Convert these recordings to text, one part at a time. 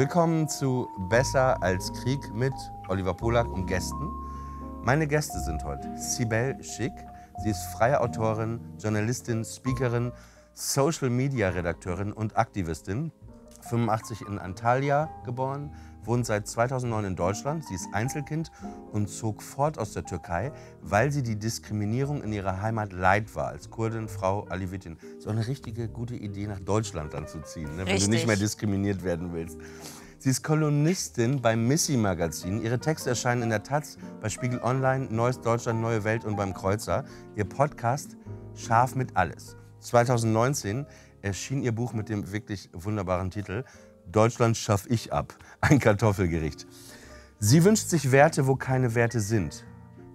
Willkommen zu Besser als Krieg mit Oliver Polak und Gästen. Meine Gäste sind heute Sibel Schick. Sie ist freie Autorin, Journalistin, Speakerin, Social-Media-Redakteurin und Aktivistin. 85 in Antalya geboren, wohnt seit 2009 in Deutschland. Sie ist Einzelkind und zog fort aus der Türkei, weil sie die Diskriminierung in ihrer Heimat leid war. Als Kurdin, Frau, Alevitin. So eine richtige gute Idee, nach Deutschland dann zu ziehen, ne? Wenn du nicht mehr diskriminiert werden willst. Sie ist Kolumnistin beim Missy-Magazin. Ihre Texte erscheinen in der Taz, bei Spiegel Online, Neues Deutschland, Neue Welt und beim Kreuzer. Ihr Podcast Scharf mit Alles. 2019 erschien ihr Buch mit dem wirklich wunderbaren Titel Deutschland schaffe ich ab, ein Kartoffelgericht. Sie wünscht sich Werte, wo keine Werte sind.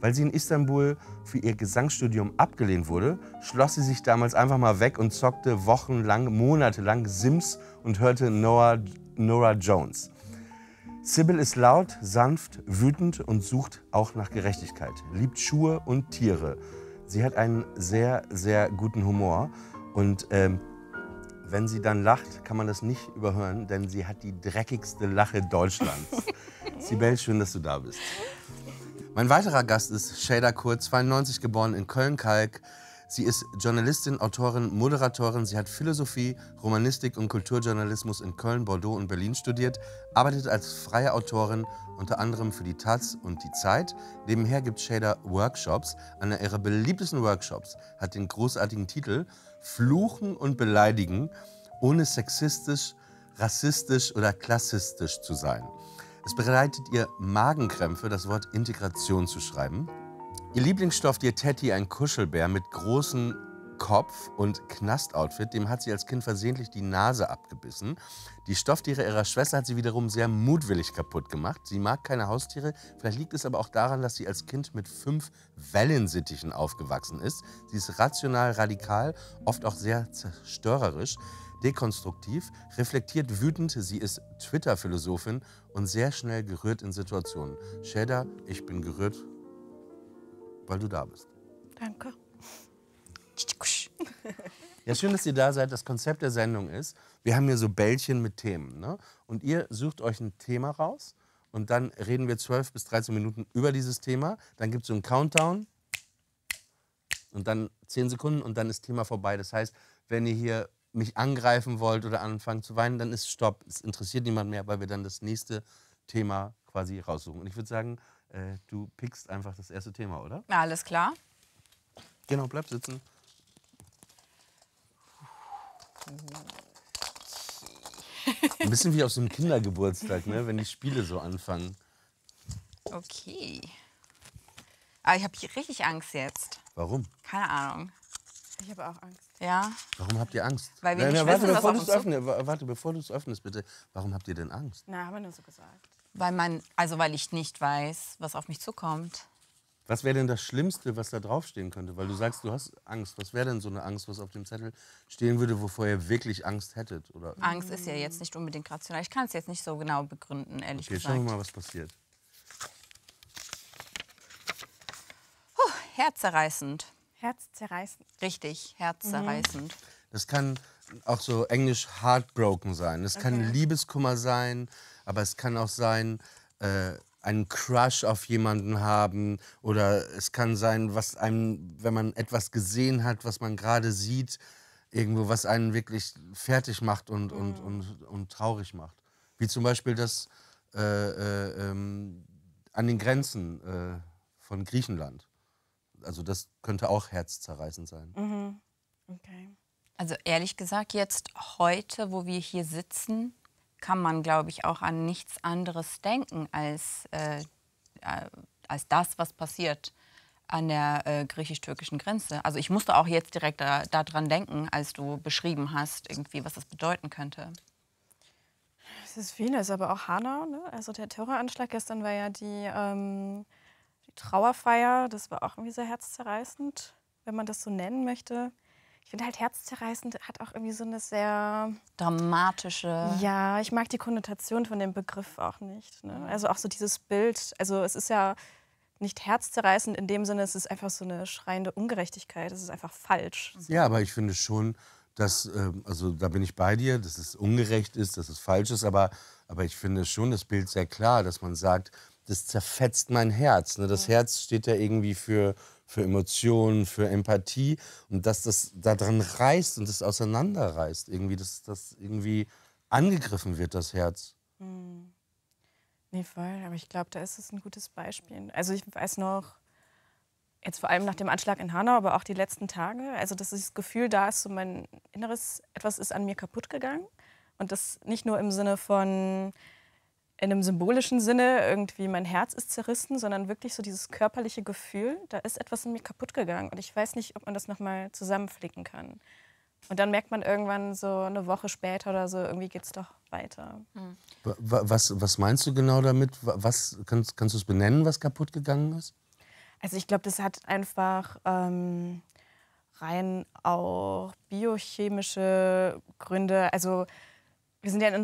Weil sie in Istanbul für ihr Gesangsstudium abgelehnt wurde, schloss sie sich damals einfach mal weg und zockte wochenlang, monatelang Sims und hörte Noah Nora Jones. Sibel ist laut, sanft, wütend und sucht auch nach Gerechtigkeit, liebt Schuhe und Tiere. Sie hat einen sehr, sehr guten Humor. Und wenn sie dann lacht, kann man das nicht überhören, denn sie hat die dreckigste Lache Deutschlands. Sibel, schön, dass du da bist. Mein weiterer Gast ist Seyda Kurt, 92, geboren in Köln-Kalk. Sie ist Journalistin, Autorin, Moderatorin. Sie hat Philosophie, Romanistik und Kulturjournalismus in Köln, Bordeaux und Berlin studiert, arbeitet als freie Autorin, unter anderem für die Taz und die Zeit. Nebenher gibt Seyda Workshops. Einer ihrer beliebtesten Workshops hat den großartigen Titel Fluchen und Beleidigen, ohne sexistisch, rassistisch oder klassistisch zu sein. Es bereitet ihr Magenkrämpfe, das Wort Integration zu schreiben. Ihr Lieblingsstoff, ihr Teddy, ein Kuschelbär mit großem Kopf und Knastoutfit, dem hat sie als Kind versehentlich die Nase abgebissen. Die Stofftiere ihrer Schwester hat sie wiederum sehr mutwillig kaputt gemacht. Sie mag keine Haustiere, vielleicht liegt es aber auch daran, dass sie als Kind mit 5 Wellensittichen aufgewachsen ist. Sie ist rational, radikal, oft auch sehr zerstörerisch, dekonstruktiv, reflektiert, wütend. Sie ist Twitter-Philosophin und sehr schnell gerührt in Situationen. Seyda, ich bin gerührt, weil du da bist. Danke. Ja, schön, dass ihr da seid. Das Konzept der Sendung ist, wir haben hier so Bällchen mit Themen, ne? Und ihr sucht euch ein Thema raus und dann reden wir 12 bis 13 Minuten über dieses Thema. Dann gibt es so einen Countdown und dann 10 Sekunden und dann ist das Thema vorbei. Das heißt, wenn ihr hier mich angreifen wollt oder anfangen zu weinen, dann ist Stopp. Es interessiert niemand mehr, weil wir dann das nächste Thema quasi raussuchen. Und ich würde sagen, du pickst einfach das erste Thema, oder? Na, alles klar. Genau, bleib sitzen. Ein bisschen wie auf so einem Kindergeburtstag, ne? Wenn die Spiele so anfangen. Okay. Aber ich habe hier richtig Angst jetzt. Warum? Keine Ahnung. Ich habe auch Angst. Ja? Warum habt ihr Angst? Weil wir nicht wissen, warte, bevor du es öffnest, bitte. Warum habt ihr denn Angst? Na, haben wir nur so gesagt. Weil ich nicht weiß, was auf mich zukommt. Was wäre denn das Schlimmste, was da draufstehen könnte? Weil du sagst, du hast Angst. Was wäre denn so eine Angst, was auf dem Zettel stehen würde, wovor ihr wirklich Angst hättet? Oder? Angst ist ja jetzt nicht unbedingt rational. Ich kann es jetzt nicht so genau begründen, ehrlich gesagt. Okay, schauen wir mal, was passiert. Puh, herzzerreißend. Herzzerreißend? Richtig, herzzerreißend. Mhm. Das kann auch so englisch heartbroken sein. Das kann Liebeskummer sein. Aber es kann auch sein, einen Crush auf jemanden haben. Oder es kann sein, was einem, wenn man etwas gesehen hat, was man gerade sieht, irgendwo, was einen wirklich fertig macht und traurig macht. Wie zum Beispiel das an den Grenzen von Griechenland. Also das könnte auch herzzerreißend sein. Mhm. Okay. Also ehrlich gesagt, jetzt heute, wo wir hier sitzen, kann man, glaube ich, auch an nichts anderes denken als, als das, was passiert an der griechisch-türkischen Grenze. Also ich musste auch jetzt direkt daran denken, als du beschrieben hast, irgendwie, was das bedeuten könnte. Es ist vieles, aber auch Hanau, ne? Also der Terroranschlag gestern war ja die Trauerfeier, das war auch irgendwie sehr herzzerreißend, wenn man das so nennen möchte. Ich finde halt herzzerreißend hat auch irgendwie so eine sehr dramatische... Ja, ich mag die Konnotation von dem Begriff auch nicht. Ne? Also auch so dieses Bild, also es ist ja nicht herzzerreißend in dem Sinne, es ist einfach so eine schreiende Ungerechtigkeit, es ist einfach falsch. Ja, aber ich finde schon, dass, also da bin ich bei dir, dass es ungerecht ist, dass es falsch ist, aber Aber ich finde schon das Bild sehr klar, dass man sagt, das zerfetzt mein Herz. Ne? Das Herz steht da irgendwie für Emotionen, für Empathie. Und dass das daran reißt und das auseinanderreißt, irgendwie, dass das irgendwie angegriffen wird, das Herz. Hm. Nee, voll. Aber ich glaube, da ist es ein gutes Beispiel. Also ich weiß noch, jetzt vor allem nach dem Anschlag in Hanau, aber auch die letzten Tage, also dass das Gefühl da ist, so mein Inneres, etwas ist an mir kaputt gegangen. Und das nicht nur im Sinne von, in einem symbolischen Sinne, irgendwie mein Herz ist zerrissen, sondern wirklich so dieses körperliche Gefühl, da ist etwas in mir kaputt gegangen. Und ich weiß nicht, ob man das nochmal zusammenflicken kann. Und dann merkt man irgendwann so eine Woche später oder so, irgendwie geht's doch weiter. Hm. Was meinst du genau damit? Was, kannst du es benennen, was kaputt gegangen ist? Also ich glaube, das hat einfach rein auch biochemische Gründe, also wir sind ja in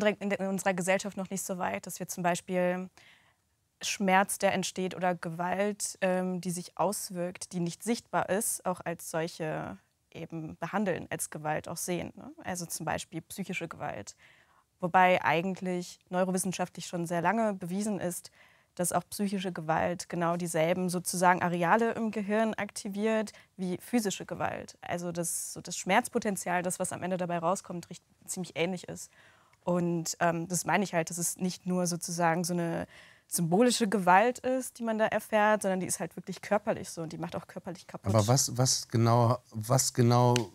unserer Gesellschaft noch nicht so weit, dass wir zum Beispiel Schmerz, der entsteht, oder Gewalt, die sich auswirkt, die nicht sichtbar ist, auch als solche eben behandeln, als Gewalt auch sehen. Ne? Also zum Beispiel psychische Gewalt. Wobei eigentlich neurowissenschaftlich schon sehr lange bewiesen ist, dass auch psychische Gewalt genau dieselben sozusagen Areale im Gehirn aktiviert wie physische Gewalt. Also das Schmerzpotenzial, das, was am Ende dabei rauskommt, recht ziemlich ähnlich ist. Und das meine ich halt, dass es nicht nur sozusagen so eine symbolische Gewalt ist, die man da erfährt, sondern die ist halt wirklich körperlich so und die macht auch körperlich kaputt. Aber was genau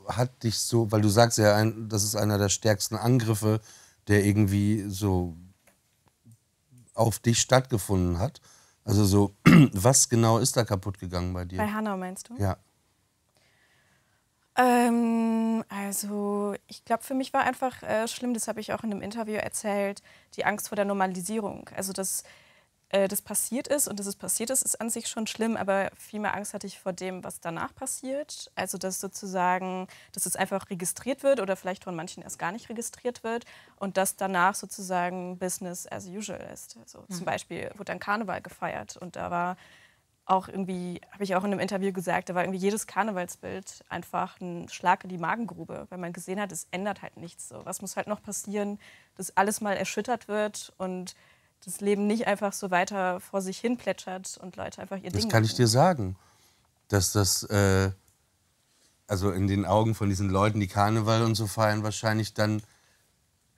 hat dich so, weil du sagst ja, das ist einer der stärksten Angriffe, der irgendwie so auf dich stattgefunden hat. Also so, was genau ist da kaputt gegangen bei dir? Bei Hanau meinst du? Ja. Also ich glaube, für mich war einfach schlimm, das habe ich auch in einem Interview erzählt, die Angst vor der Normalisierung. Also dass das passiert ist und dass es passiert ist an sich schon schlimm, aber viel mehr Angst hatte ich vor dem, was danach passiert. Also dass sozusagen, dass es einfach registriert wird oder vielleicht von manchen erst gar nicht registriert wird und dass danach sozusagen Business as usual ist. Also zum Beispiel wurde dann Karneval gefeiert und da war auch irgendwie, habe ich auch in einem Interview gesagt, da war irgendwie jedes Karnevalsbild einfach ein Schlag in die Magengrube, weil man gesehen hat, es ändert halt nichts. So, was muss halt noch passieren, dass alles mal erschüttert wird und das Leben nicht einfach so weiter vor sich hin plätschert und Leute einfach ihr Ding machen. Das kann ich dir sagen, dass das, also in den Augen von diesen Leuten, die Karneval und so feiern, wahrscheinlich dann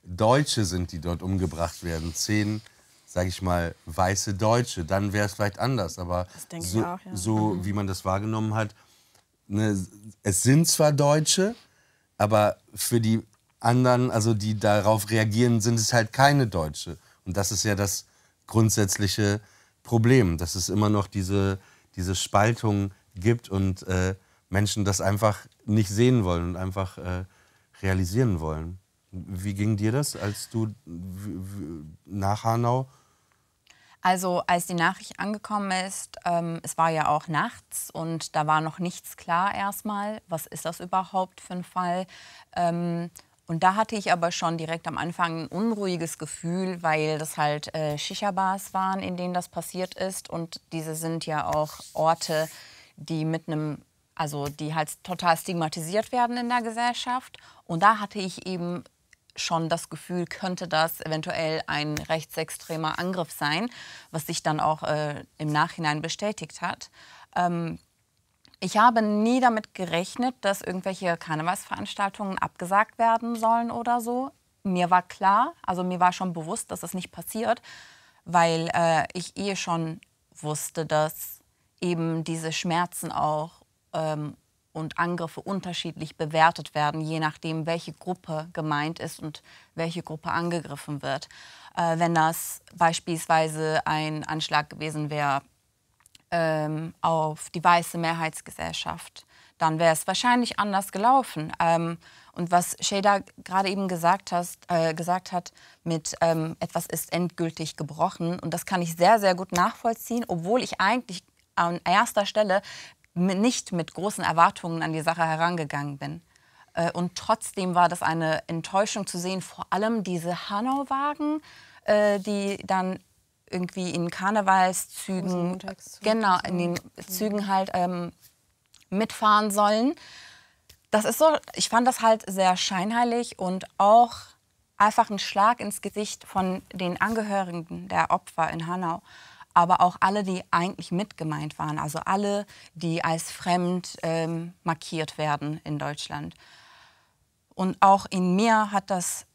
Deutsche sind, die dort umgebracht werden. 10, sag ich mal, weiße Deutsche, dann wäre es vielleicht anders. Aber so, auch, ja, so wie man das wahrgenommen hat, ne, es sind zwar Deutsche, aber für die anderen, also die darauf reagieren, sind es halt keine Deutsche. Und das ist ja das grundsätzliche Problem, dass es immer noch diese Spaltung gibt und Menschen das einfach nicht sehen wollen und einfach realisieren wollen. Wie ging dir das, als du nach Hanau? Also als die Nachricht angekommen ist, es war ja auch nachts und da war noch nichts klar erstmal, was ist das überhaupt für ein Fall. Und da hatte ich aber schon direkt am Anfang ein unruhiges Gefühl, weil das halt Shisha-Bars waren, in denen das passiert ist. Und diese sind ja auch Orte, die mit einem, also die halt total stigmatisiert werden in der Gesellschaft. Und da hatte ich eben schon das Gefühl, könnte das eventuell ein rechtsextremer Angriff sein, was sich dann auch im Nachhinein bestätigt hat. Ich habe nie damit gerechnet, dass irgendwelche Karnevalsveranstaltungen abgesagt werden sollen oder so. Mir war klar, also mir war schon bewusst, dass das nicht passiert, weil ich schon wusste, dass eben diese Schmerzen auch und Angriffe unterschiedlich bewertet werden, je nachdem, welche Gruppe gemeint ist und welche Gruppe angegriffen wird. Wenn das beispielsweise ein Anschlag gewesen wäre auf die weiße Mehrheitsgesellschaft, dann wäre es wahrscheinlich anders gelaufen. Und was Seyda gerade eben gesagt hat, mit etwas ist endgültig gebrochen, und das kann ich sehr, sehr gut nachvollziehen, obwohl ich eigentlich an erster Stelle nicht mit großen Erwartungen an die Sache herangegangen bin. Und trotzdem war das eine Enttäuschung zu sehen, vor allem diese Hanau-Wagen, die dann irgendwie in Karnevalszügen, genau, in den Zügen halt mitfahren sollen. Das ist so, ich fand das halt sehr scheinheilig und auch einfach ein Schlag ins Gesicht von den Angehörigen der Opfer in Hanau, aber auch alle, die eigentlich mitgemeint waren, also alle, die als fremd markiert werden in Deutschland. Und auch in mir hat das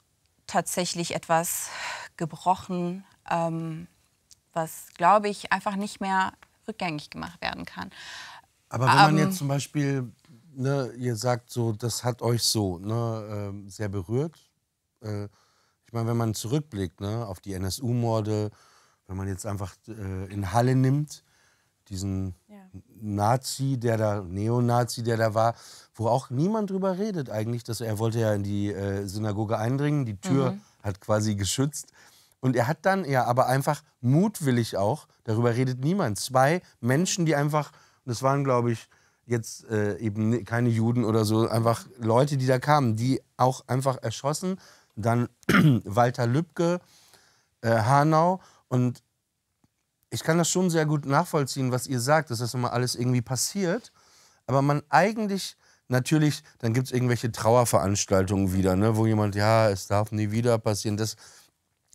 tatsächlich etwas gebrochen, was, glaube ich, einfach nicht mehr rückgängig gemacht werden kann. Aber wenn man jetzt zum Beispiel, ne, ihr sagt so, das hat euch so, ne, sehr berührt. Ich meine, wenn man zurückblickt, ne, auf die NSU-Morde, wenn man jetzt einfach in Halle nimmt, diesen Nazi, der da, Neonazi, der da war, wo auch niemand drüber redet eigentlich, dass er wollte ja in die Synagoge eindringen, die Tür hat quasi geschützt. Und er hat dann ja aber einfach mutwillig auch, darüber redet niemand, zwei Menschen, die einfach, das waren glaube ich jetzt eben keine Juden oder so, einfach Leute, die da kamen, die auch einfach erschossen, dann Walter Lübcke, Hanau. Und ich kann das schon sehr gut nachvollziehen, was ihr sagt, dass das immer alles irgendwie passiert. Aber man eigentlich, natürlich, dann gibt es irgendwelche Trauerveranstaltungen wieder, ne, wo jemand, ja, es darf nie wieder passieren. Das,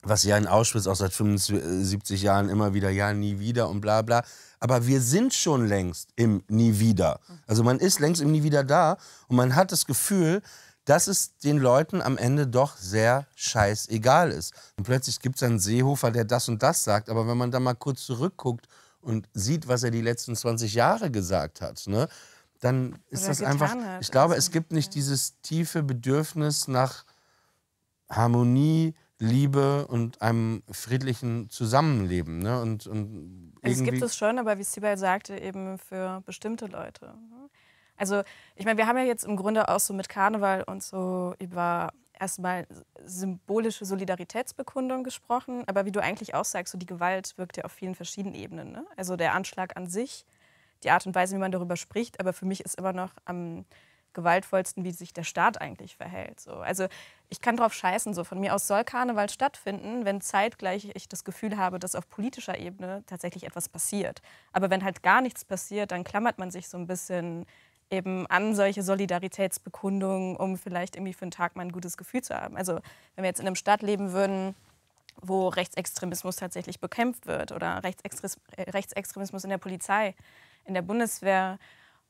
was ja in Auschwitz auch seit 75 Jahren immer wieder, ja, nie wieder und bla bla. Aber wir sind schon längst im Nie wieder. Also man ist längst im Nie wieder da und man hat das Gefühl, dass es den Leuten am Ende doch sehr scheißegal ist. Und plötzlich gibt es einen Seehofer, der das und das sagt, aber wenn man da mal kurz zurückguckt und sieht, was er die letzten 20 Jahre gesagt hat, ne, dann ist oder das einfach, ich glaube, es gibt nicht dieses tiefe Bedürfnis nach Harmonie, Liebe und einem friedlichen Zusammenleben. Ne? Und es gibt es schon, aber wie Sibel sagte, eben für bestimmte Leute. Also ich meine, wir haben ja jetzt im Grunde auch so mit Karneval und so über erstmal symbolische Solidaritätsbekundung gesprochen, aber wie du eigentlich auch sagst, so die Gewalt wirkt ja auf vielen verschiedenen Ebenen, ne? Also der Anschlag an sich, die Art und Weise, wie man darüber spricht, aber für mich ist immer noch am gewaltvollsten, wie sich der Staat eigentlich verhält. So. Also ich kann drauf scheißen, so von mir aus soll Karneval stattfinden, wenn zeitgleich ich das Gefühl habe, dass auf politischer Ebene tatsächlich etwas passiert. Aber wenn halt gar nichts passiert, dann klammert man sich so ein bisschen eben an solche Solidaritätsbekundungen, um vielleicht irgendwie für einen Tag mal ein gutes Gefühl zu haben. Also wenn wir jetzt in einem Staat leben würden, wo Rechtsextremismus tatsächlich bekämpft wird oder Rechtsextremismus in der Polizei, in der Bundeswehr,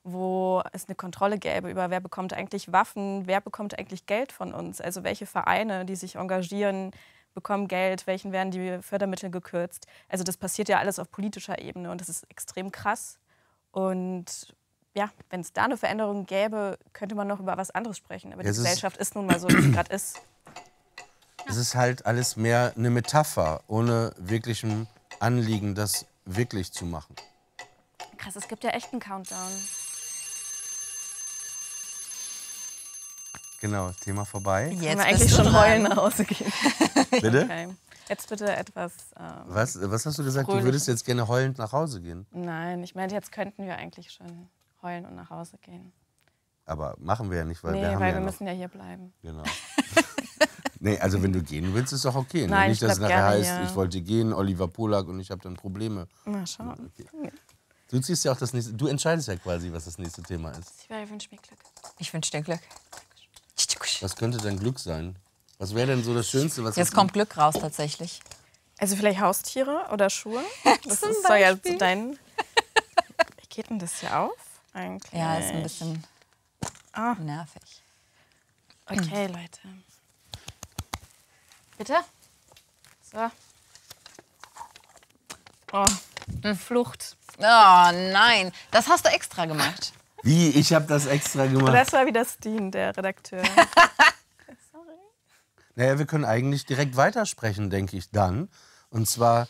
wo es eine Kontrolle gäbe über wer bekommt eigentlich Waffen, wer bekommt eigentlich Geld von uns, also welche Vereine, die sich engagieren, bekommen Geld, welchen werden die Fördermittel gekürzt. Also das passiert ja alles auf politischer Ebene und das ist extrem krass. Und ja, wenn es da eine Veränderung gäbe, könnte man noch über was anderes sprechen. Aber die Gesellschaft ist nun mal so, wie sie gerade ist. Ja. Es ist halt alles mehr eine Metapher, ohne wirklichem Anliegen, das wirklich zu machen. Krass, es gibt ja echt einen Countdown. Genau, Thema vorbei. Jetzt können wir eigentlich schon heulen nach Hause gehen. Bitte? Okay. Jetzt bitte etwas... was hast du gesagt? Fröhlich. Du würdest jetzt gerne heulend nach Hause gehen? Nein, ich meine, jetzt könnten wir eigentlich schon heulen und nach Hause gehen. Aber machen wir ja nicht, weil nee, wir haben weil ja wir müssen ja hier bleiben. Genau. Nee, also wenn du gehen willst, ist doch okay. Nein, nicht, dass es nachher heißt, ich wollte gehen, Oliver Polak und ich habe dann Probleme. Na schon. Okay. Du ziehst ja auch das nächste, du entscheidest ja quasi, was das nächste Thema ist. Ich wünsche mir Glück. Ich wünsche dir Glück. Was könnte denn Glück sein? Was wäre denn so das Schönste? Was jetzt kommt Glück raus tatsächlich. Also vielleicht Haustiere oder Schuhe? Das ist so ja zu deinen... Geht denn das hier auf? Eigentlich. Ja, ist ein bisschen nervig. Okay, Leute. Bitte? So. Oh, Flucht. Oh nein, das hast du extra gemacht. Wie? Ich habe das extra gemacht. Das war wieder Steen, der Redakteur. Sorry. Naja, wir können eigentlich direkt weitersprechen, denke ich dann. Und zwar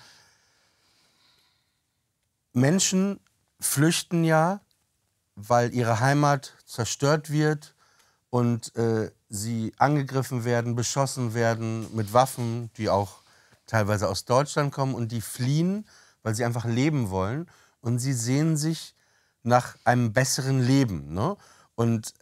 Menschen flüchten ja, weil ihre Heimat zerstört wird und sie angegriffen werden, beschossen werden mit Waffen, die auch teilweise aus Deutschland kommen. Und die fliehen, weil sie einfach leben wollen. Und sie sehnen sich nach einem besseren Leben. Ne? Und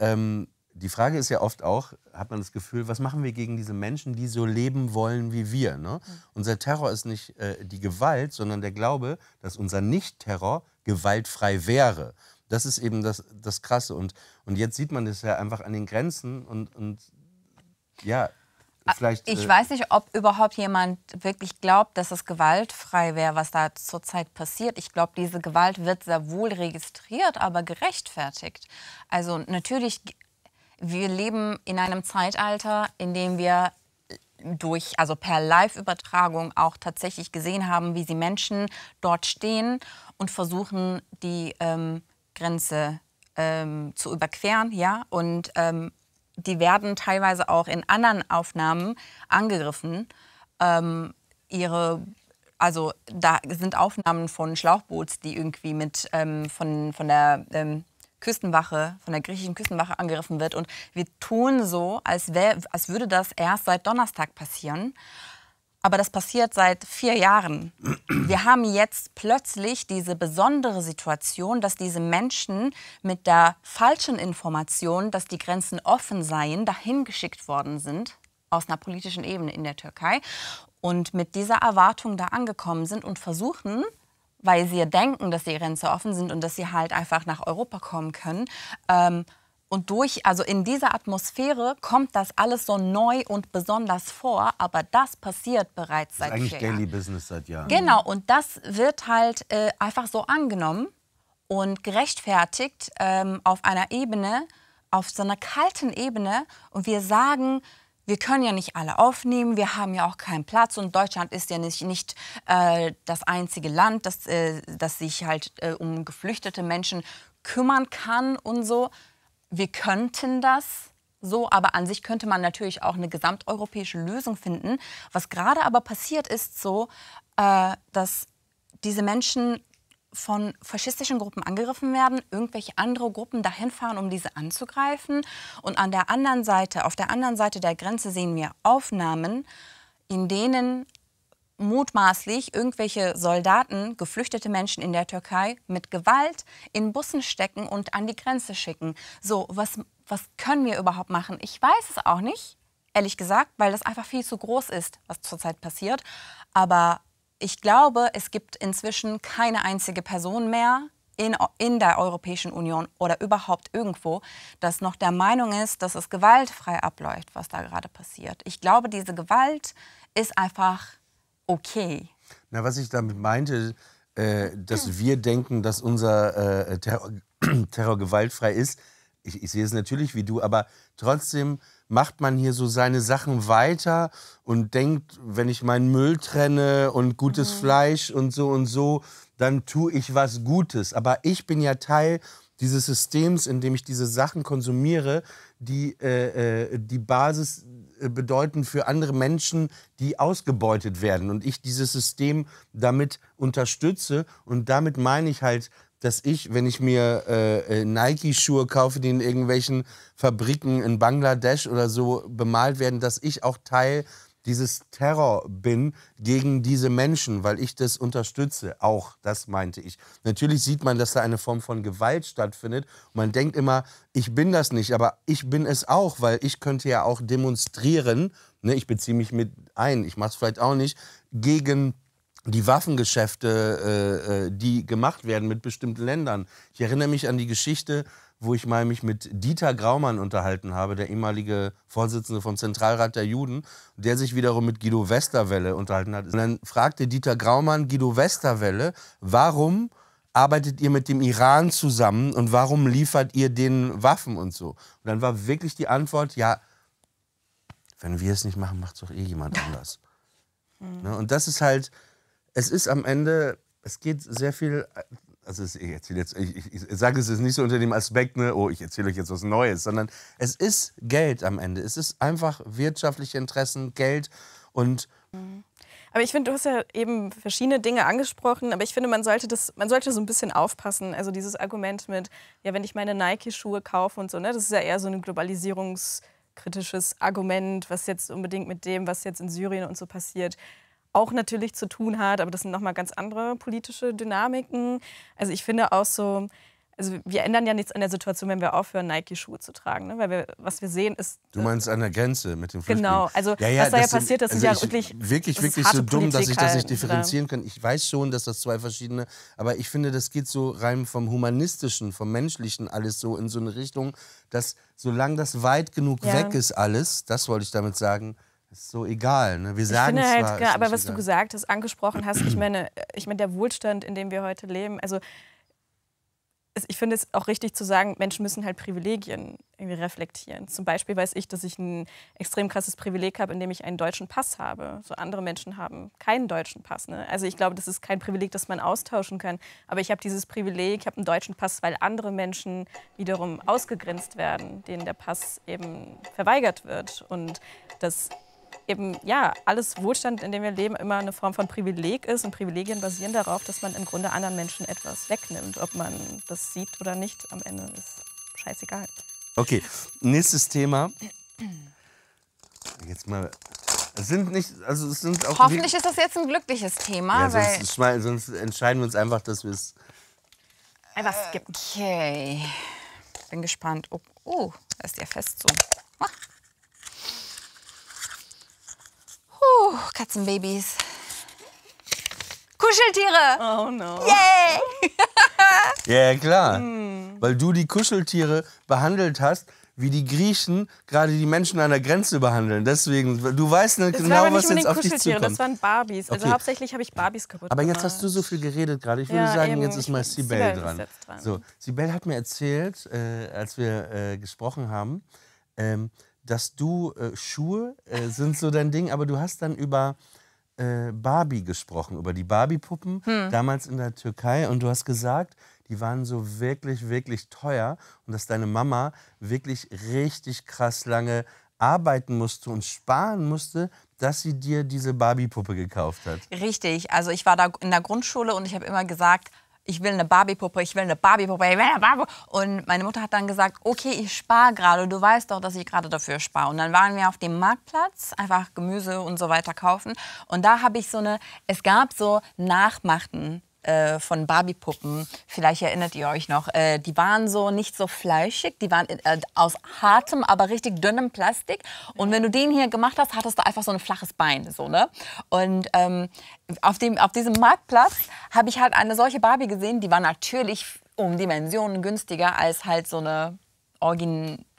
die Frage ist ja oft auch, hat man das Gefühl, was machen wir gegen diese Menschen, die so leben wollen wie wir? Ne? Unser Terror ist nicht die Gewalt, sondern der Glaube, dass unser Nicht-Terror gewaltfrei wäre. Das ist eben das Krasse. Und jetzt sieht man das ja einfach an den Grenzen und ja, Vielleicht, ich weiß nicht, ob überhaupt jemand wirklich glaubt, dass es gewaltfrei wäre, was da zurzeit passiert. Ich glaube, diese Gewalt wird sehr wohl registriert, aber gerechtfertigt. Also natürlich, wir leben in einem Zeitalter, in dem wir durch, also per Live-Übertragung auch tatsächlich gesehen haben, wie sie Menschen dort stehen und versuchen, die Grenze zu überqueren, ja, und die werden teilweise auch in anderen Aufnahmen angegriffen. Also da sind Aufnahmen von Schlauchboots, die irgendwie mit von der Küstenwache, von der griechischen Küstenwache angegriffen wird. Und wir tun so, als würde das erst seit Donnerstag passieren. Aber das passiert seit 4 Jahren. Wir haben jetzt plötzlich diese besondere Situation, dass diese Menschen mit der falschen Information, dass die Grenzen offen seien, dahin geschickt worden sind, aus einer politischen Ebene in der Türkei, und mit dieser Erwartung da angekommen sind und versuchen, weil sie denken, dass die Grenzen offen sind und dass sie halt einfach nach Europa kommen können, und also in dieser Atmosphäre kommt das alles so neu und besonders vor, aber das passiert bereits seit 4 Jahren. Das ist eigentlich Daily Business seit Jahren. Genau, und das wird halt einfach so angenommen und gerechtfertigt auf einer Ebene, auf so einer kalten Ebene. Und wir sagen, wir können ja nicht alle aufnehmen, wir haben ja auch keinen Platz und Deutschland ist ja nicht das einzige Land, das sich halt um geflüchtete Menschen kümmern kann und so. Wir könnten das so, aber an sich könnte man natürlich auch eine gesamteuropäische Lösung finden. Was gerade aber passiert ist so, dass diese Menschen von faschistischen Gruppen angegriffen werden, irgendwelche andere Gruppen dahin fahren, um diese anzugreifen. Und an der anderen Seite, auf der anderen Seite der Grenze sehen wir Aufnahmen, in denen mutmaßlich irgendwelche Soldaten, geflüchtete Menschen in der Türkei, mit Gewalt in Bussen stecken und an die Grenze schicken. So, was können wir überhaupt machen? Ich weiß es auch nicht, ehrlich gesagt, weil das einfach viel zu groß ist, was zurzeit passiert. Aber ich glaube, es gibt inzwischen keine einzige Person mehr in der Europäischen Union oder überhaupt irgendwo, das noch der Meinung ist, dass es gewaltfrei abläuft, was da gerade passiert. Ich glaube, diese Gewalt ist einfach okay. Na, was ich damit meinte, dass wir denken, dass unser Terror gewaltfrei ist. Ich sehe es natürlich wie du, aber trotzdem macht man hier so seine Sachen weiter und denkt, wenn ich meinen Müll trenne und gutes Fleisch und so, dann tue ich was Gutes. Aber ich bin ja Teil dieses Systems, in dem ich diese Sachen konsumiere, die die Basis bedeuten für andere Menschen, die ausgebeutet werden. Und ich dieses System damit unterstütze. Und damit meine ich halt, dass ich, wenn ich mir Nike-Schuhe kaufe, die in irgendwelchen Fabriken in Bangladesch oder so bemalt werden, dass ich auch Teil dieses Terror bin gegen diese Menschen, weil ich das unterstütze. Auch das meinte ich. Natürlich sieht man, dass da eine Form von Gewalt stattfindet. Und man denkt immer, ich bin das nicht, aber ich bin es auch, weil ich könnte ja auch demonstrieren, ne, ich beziehe mich mit ein, ich mache es vielleicht auch nicht, gegen die Waffengeschäfte, die gemacht werden mit bestimmten Ländern. Ich erinnere mich an die Geschichte, wo ich mal mich mit Dieter Graumann unterhalten habe, der ehemalige Vorsitzende vom Zentralrat der Juden, der sich wiederum mit Guido Westerwelle unterhalten hat. Und dann fragte Dieter Graumann Guido Westerwelle, warum arbeitet ihr mit dem Iran zusammen und warum liefert ihr denen Waffen und so? Und dann war wirklich die Antwort, ja, wenn wir es nicht machen, macht es doch eh jemand anders. Und das ist halt, es ist am Ende, es geht sehr viel. Also ich sage es jetzt nicht so unter dem Aspekt, ne, oh, ich erzähle euch jetzt was Neues, sondern es ist Geld am Ende. Es ist einfach wirtschaftliche Interessen, Geld und... Aber ich finde, du hast ja eben verschiedene Dinge angesprochen, aber ich finde, man sollte so ein bisschen aufpassen. Also dieses Argument mit, ja, wenn ich meine Nike-Schuhe kaufe und so, ne, das ist ja eher so ein globalisierungskritisches Argument, was jetzt unbedingt mit dem, was jetzt in Syrien und so passiert, auch natürlich zu tun hat, aber das sind nochmal ganz andere politische Dynamiken. Also ich finde auch so, also wir ändern ja nichts an der Situation, wenn wir aufhören, Nike-Schuhe zu tragen, ne? Weil was wir sehen ist... Du meinst an der Grenze mit dem Flüchtlingen. Genau, also ja, was da ja passiert, das ist ja wirklich so dumm, dass ich das nicht differenzieren kann. Ich weiß schon, dass das zwei verschiedene, aber ich finde, das geht so rein vom Humanistischen, vom Menschlichen alles so in so eine Richtung, dass solange das weit genug weg ist alles, das wollte ich damit sagen, Ist so egal, ne? Wir sagen es halt, zwar, klar, aber was egal. Du gesagt hast, angesprochen hast, ich meine, der Wohlstand, in dem wir heute leben, also ich finde es auch richtig zu sagen, Menschen müssen halt Privilegien irgendwie reflektieren. Zum Beispiel weiß ich, dass ich ein extrem krasses Privileg habe, indem ich einen deutschen Pass habe. So andere Menschen haben keinen deutschen Pass. Ne? Also ich glaube, das ist kein Privileg, das man austauschen kann. Aber ich habe dieses Privileg, ich habe einen deutschen Pass, weil andere Menschen wiederum ausgegrenzt werden, denen der Pass eben verweigert wird. Und das eben, ja, alles Wohlstand, in dem wir leben, immer eine Form von Privileg ist. Und Privilegien basieren darauf, dass man im Grunde anderen Menschen etwas wegnimmt. Ob man das sieht oder nicht, am Ende ist scheißegal. Okay, nächstes Thema. Jetzt mal. Es sind nicht, also es sind auch hoffentlich ist das jetzt ein glückliches Thema. Ja, weil sonst entscheiden wir uns einfach, dass wir es einfach skippen. Okay. Bin gespannt. Oh, da ist ja fest so. Ah. Katzenbabys. Kuscheltiere! Oh no. Yay! Yeah. Ja, klar. Mm. Weil du die Kuscheltiere behandelt hast, wie die Griechen gerade die Menschen an der Grenze behandeln. Deswegen, du weißt nicht genau, was jetzt auf dich zukommt. Das waren Barbies. Also okay. Hauptsächlich habe ich Barbies kaputt gemacht. Aber jetzt hast du so viel geredet gerade. Ich würde sagen, eben. Jetzt ist mal Sibel dran. So, Sibel hat mir erzählt, als wir gesprochen haben, dass du, Schuhe sind so dein Ding, aber du hast dann über Barbie gesprochen, über die Barbie-Puppen, damals in der Türkei. Und du hast gesagt, die waren so wirklich, wirklich teuer und dass deine Mama wirklich richtig krass lange arbeiten musste und sparen musste, dass sie dir diese Barbie-Puppe gekauft hat. Richtig, also ich war da in der Grundschule und ich habe immer gesagt, ich will eine Barbie-Puppe, ich will eine Barbie-Puppe, ich will eine Barbie-Puppe. Und meine Mutter hat dann gesagt, okay, ich spare gerade, du weißt doch, dass ich gerade dafür spare. Und dann waren wir auf dem Marktplatz, einfach Gemüse und so weiter kaufen. Und da habe ich so eine, es gab so Nachmachten von Barbie-Puppen. Vielleicht erinnert ihr euch noch. Die waren so nicht so fleischig, die waren aus hartem, aber richtig dünnem Plastik. Und wenn du den hier gemacht hast, hattest du einfach so ein flaches Bein. So, ne? Und auf diesem Marktplatz habe ich halt eine solche Barbie gesehen, die war natürlich um Dimensionen günstiger als halt so eine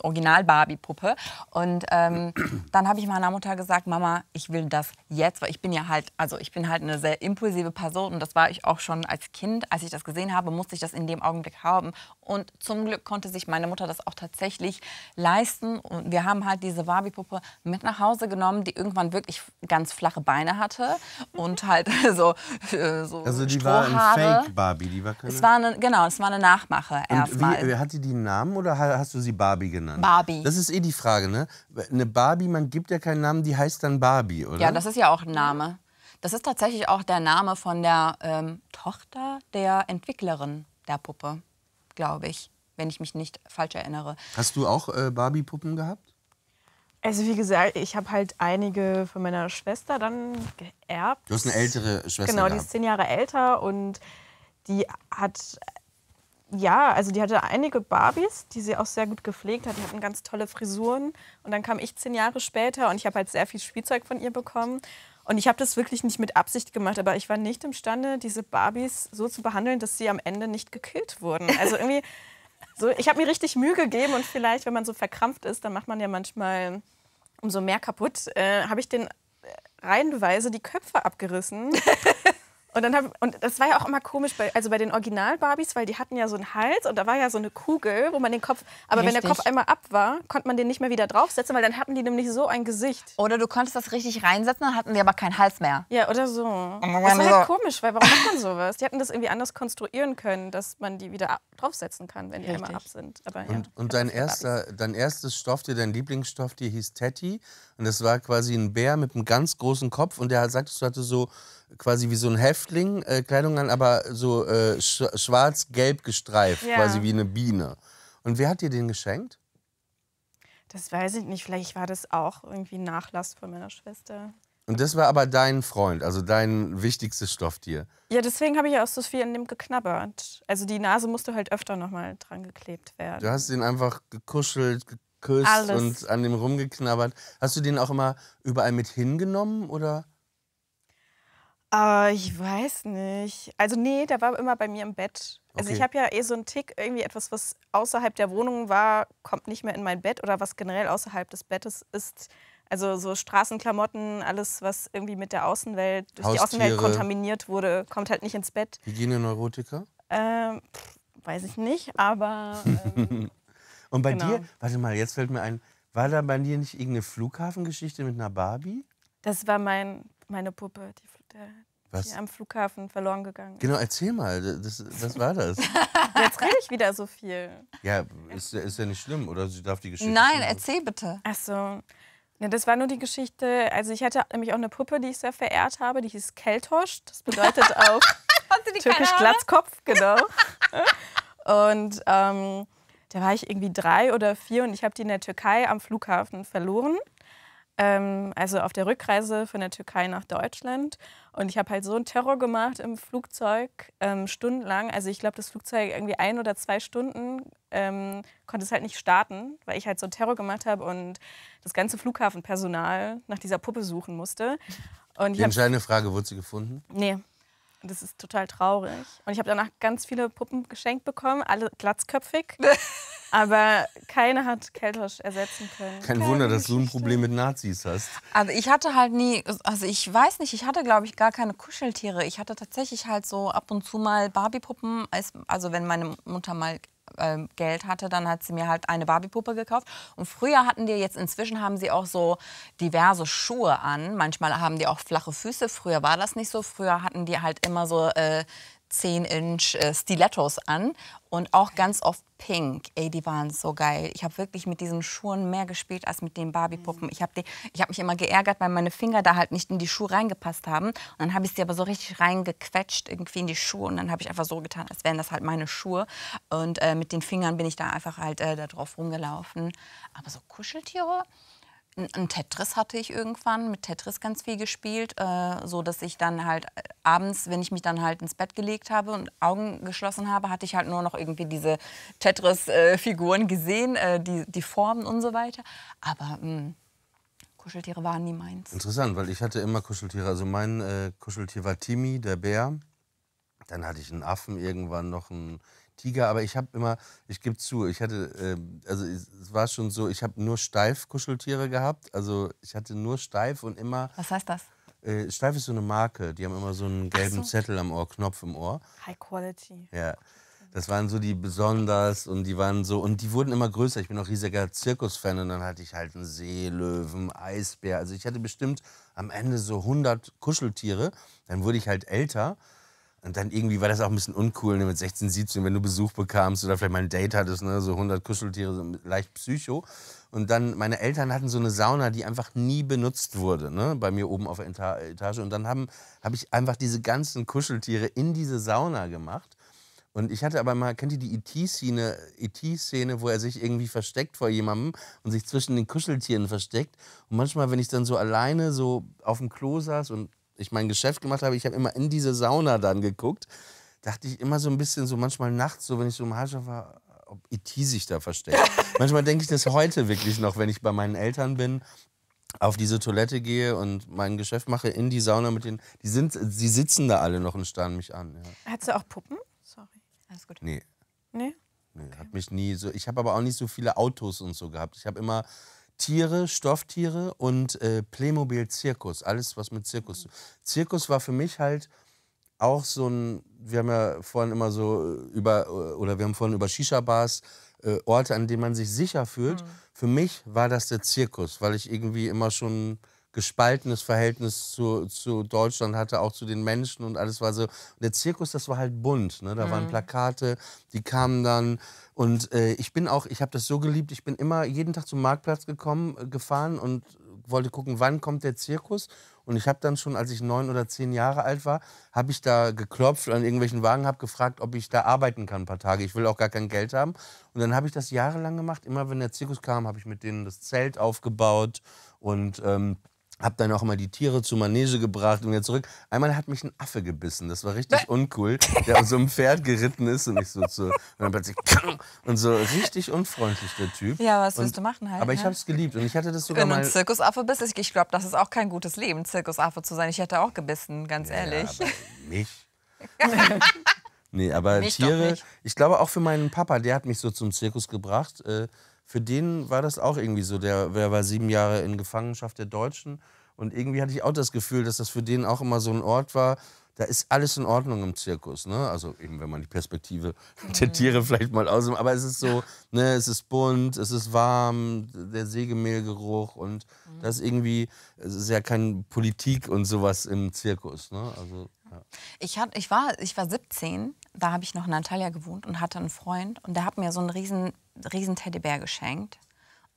Original-Barbie-Puppe. Und dann habe ich meiner Mutter gesagt, Mama, ich will das jetzt, weil ich bin ja halt, also ich bin halt eine sehr impulsive Person und das war ich auch schon als Kind. Als ich das gesehen habe, musste ich das in dem Augenblick haben. Und zum Glück konnte sich meine Mutter das auch tatsächlich leisten. Und wir haben halt diese Barbie-Puppe mit nach Hause genommen, die irgendwann wirklich ganz flache Beine hatte und halt so also die Strohhaare. War ein Fake-Barbie, die war keine... Es war eine, genau, es war eine Nachmache erstmal. Hatte die einen Namen oder hast du sie Barbie genannt? Barbie. Das ist eh die Frage, ne? Eine Barbie, man gibt ja keinen Namen, die heißt dann Barbie, oder? Ja, das ist ja auch ein Name. Das ist tatsächlich auch der Name von der Tochter der Entwicklerin der Puppe, glaube ich, wenn ich mich nicht falsch erinnere. Hast du auch Barbie-Puppen gehabt? Also wie gesagt, ich habe halt einige von meiner Schwester dann geerbt. Du hast eine ältere Schwester gehabt. Genau, die ist 10 Jahre älter und die hat... Ja, also die hatte einige Barbies, die sie auch sehr gut gepflegt hat. Die hatten ganz tolle Frisuren. Und dann kam ich 10 Jahre später und ich habe halt sehr viel Spielzeug von ihr bekommen. Und ich habe das wirklich nicht mit Absicht gemacht, aber ich war nicht imstande, diese Barbies so zu behandeln, dass sie am Ende nicht gekillt wurden. Also irgendwie, so, ich habe mir richtig Mühe gegeben und vielleicht, wenn man so verkrampft ist, dann macht man ja manchmal umso mehr kaputt. Habe ich denen reihenweise die Köpfe abgerissen. Und das war ja auch immer komisch, also bei den Original-Barbies, weil die hatten ja so einen Hals und da war ja so eine Kugel, wo man den Kopf, aber richtig. Wenn der Kopf einmal ab war, konnte man den nicht mehr wieder draufsetzen, weil dann hatten die nämlich so ein Gesicht. Oder du konntest das richtig reinsetzen, dann hatten die aber keinen Hals mehr. Ja, oder so. Das war halt komisch, weil warum macht man sowas? Die hätten das irgendwie anders konstruieren können, dass man die wieder draufsetzen kann, wenn die richtig. Einmal ab sind. Aber, ja, und dein erstes Stofftier, dein Lieblingsstofftier hieß Teddy und das war quasi ein Bär mit einem ganz großen Kopf und der, sagtest du, hatte so... quasi wie so ein Häftling, Kleidung an, aber so schwarz-gelb gestreift, ja. Quasi wie eine Biene. Und wer hat dir den geschenkt? Das weiß ich nicht, vielleicht war das auch irgendwie Nachlass von meiner Schwester. Und das war aber dein Freund, also dein wichtigstes Stofftier? Ja, deswegen habe ich ja auch so viel an dem geknabbert. Also die Nase musste halt öfter nochmal dran geklebt werden. Du hast ihn einfach gekuschelt, geküsst alles. Und an dem rumgeknabbert. Hast du den auch immer überall mit hingenommen, oder? Ich weiß nicht. Also nee, der war immer bei mir im Bett. Also ich habe ja eh so einen Tick, irgendwie etwas, was außerhalb der Wohnung war, kommt nicht mehr in mein Bett oder was generell außerhalb des Bettes ist. Also so Straßenklamotten, alles, was irgendwie mit der Außenwelt, durch Haustiere, die Außenwelt kontaminiert wurde, kommt halt nicht ins Bett. Hygieneneurotiker? Weiß ich nicht, aber... Und bei dir, warte mal, jetzt fällt mir ein, war da bei dir nicht irgendeine Flughafengeschichte mit einer Barbie? Das war meine Puppe, die am Flughafen verloren gegangen ist. Genau, erzähl mal, was war das? Jetzt rede ich wieder so viel. Ja, ist ja nicht schlimm, oder? Sie darf die Geschichte... Nein, erzähl bitte. Ach so. Ja, das war nur die Geschichte, also ich hatte nämlich auch eine Puppe, die ich sehr verehrt habe, die hieß Keltosch, das bedeutet auch türkisch Glatzkopf, genau. Und da war ich irgendwie 3 oder 4 und ich habe die in der Türkei am Flughafen verloren. Also auf der Rückreise von der Türkei nach Deutschland. Und ich habe halt so einen Terror gemacht im Flugzeug, stundenlang. Also ich glaube, das Flugzeug irgendwie 1 oder 2 Stunden konnte es halt nicht starten, weil ich halt so einen Terror gemacht habe und das ganze Flughafenpersonal nach dieser Puppe suchen musste. Und die entscheidende Frage, wurde sie gefunden? Nee. Das ist total traurig. Und ich habe danach ganz viele Puppen geschenkt bekommen, alle glatzköpfig. Aber keine hat Keltosch ersetzen können. Kein Wunder, dass du ein Problem mit Nazis hast. Also ich hatte halt nie, also ich weiß nicht, ich hatte glaube ich gar keine Kuscheltiere. Ich hatte tatsächlich halt so ab und zu mal Barbie-Puppen. Also wenn meine Mutter mal Geld hatte, dann hat sie mir halt eine Barbie-Puppe gekauft. Und früher hatten die, jetzt inzwischen haben sie auch so diverse Schuhe an. Manchmal haben die auch flache Füße. Früher war das nicht so. Früher hatten die halt immer so 10-Inch Stilettos an und auch ganz oft pink. Ey, die waren so geil. Ich habe wirklich mit diesen Schuhen mehr gespielt als mit den Barbie-Puppen. Ich hab mich immer geärgert, weil meine Finger da halt nicht in die Schuhe reingepasst haben. Und dann habe ich sie aber so richtig reingequetscht irgendwie in die Schuhe und dann habe ich einfach so getan, als wären das halt meine Schuhe. Und mit den Fingern bin ich da einfach halt da drauf rumgelaufen. Aber so Kuscheltiere? Ein Tetris hatte ich irgendwann, mit Tetris ganz viel gespielt, so dass ich dann halt abends, wenn ich mich dann halt ins Bett gelegt habe und Augen geschlossen habe, hatte ich halt nur noch irgendwie diese Tetris-Figuren gesehen, die Formen und so weiter. Aber Kuscheltiere waren nie meins. Interessant, weil ich hatte immer Kuscheltiere. Also mein Kuscheltier war Timmy, der Bär. Dann hatte ich einen Affen, irgendwann noch einen Tiger, aber ich habe immer, ich gebe zu, ich hatte, also es war schon so, ich habe nur steif Kuscheltiere gehabt, also ich hatte nur steif und immer... Was heißt das? Steif ist so eine Marke, die haben immer so einen gelben Zettel am Ohr, Knopf im Ohr. High Quality. Ja, das waren so die besonders und die waren so, und die wurden immer größer, ich bin auch riesiger Zirkusfan und dann hatte ich halt einen Seelöwen, Eisbär, also ich hatte bestimmt am Ende so 100 Kuscheltiere, dann wurde ich halt älter. Und dann irgendwie war das auch ein bisschen uncool, ne, mit 16, 17, wenn du Besuch bekamst oder vielleicht mal ein Date hattest, ne, so 100 Kuscheltiere, so leicht psycho. Und dann, meine Eltern hatten so eine Sauna, die einfach nie benutzt wurde, ne, bei mir oben auf der Etage. Und dann hab ich einfach diese ganzen Kuscheltiere in diese Sauna gemacht. Und ich hatte aber mal, kennt ihr die E.T.-Szene, wo er sich irgendwie versteckt vor jemandem und sich zwischen den Kuscheltieren versteckt? Und manchmal, wenn ich dann so alleine so auf dem Klo saß und ich mein Geschäft gemacht habe, ich habe immer in diese Sauna dann geguckt, dachte ich immer so ein bisschen so manchmal nachts, so wenn ich so im Haarschopf war, ob E.T. sich da versteckt. Manchmal denke ich das heute wirklich noch, wenn ich bei meinen Eltern bin, auf diese Toilette gehe und mein Geschäft mache, in die Sauna mit denen, die sitzen da alle noch und starren mich an. Ja. Hattest du auch Puppen? Sorry. Alles gut. Nee. Nee? Nee, okay. Hat mich nie so, ich habe aber auch nicht so viele Autos und so gehabt. Ich habe immer Tiere, Stofftiere und Playmobil Zirkus, alles was mit Zirkus. Mhm. Zirkus war für mich halt auch so ein, wir haben ja vorhin immer so über Shisha-Bars, Orte, an denen man sich sicher fühlt. Mhm. Für mich war das der Zirkus, weil ich irgendwie immer schon gespaltenes Verhältnis zu Deutschland hatte, auch zu den Menschen und alles war so. Der Zirkus, das war halt bunt, ne? Da waren Plakate, die kamen dann und ich habe das so geliebt, ich bin immer jeden Tag zum Marktplatz gefahren und wollte gucken, wann kommt der Zirkus. Und ich habe dann schon, als ich 9 oder 10 Jahre alt war, habe ich da geklopft an irgendwelchen Wagen, habe gefragt, ob ich da arbeiten kann ein paar Tage. Ich will auch gar kein Geld haben. Und dann habe ich das jahrelang gemacht. Immer wenn der Zirkus kam, habe ich mit denen das Zelt aufgebaut und hab dann auch mal die Tiere zur Manege gebracht und wieder zurück. Einmal hat mich ein Affe gebissen, das war richtig uncool, der auf so einem Pferd geritten ist und ich so zu... Und dann plötzlich... Und so richtig unfreundlich, der Typ. Ja, was willst du machen halt? Aber ich hab's geliebt und ich hatte das sogar mal... Wenn du ein Zirkusaffe bist, ich glaube, das ist auch kein gutes Leben, Zirkusaffe zu sein. Ich hätte auch gebissen, ganz ehrlich. Ja, aber mich? Nee, aber Tiere... Ich glaube auch für meinen Papa, der hat mich so zum Zirkus gebracht, für den war das auch irgendwie so. Der war 7 Jahre in Gefangenschaft der Deutschen. Und irgendwie hatte ich auch das Gefühl, dass das für den auch immer so ein Ort war, da ist alles in Ordnung im Zirkus. Ne? Also eben, wenn man die Perspektive der Tiere vielleicht mal ausnimmt. Aber es ist so, ne, es ist bunt, es ist warm, der Sägemehlgeruch. Und das ist irgendwie, es ist ja keine Politik und sowas im Zirkus. Ne? Also, ja. Ich war 17, da habe ich noch in Antalya gewohnt und hatte einen Freund. Und der hat mir so einen riesen Teddybär geschenkt.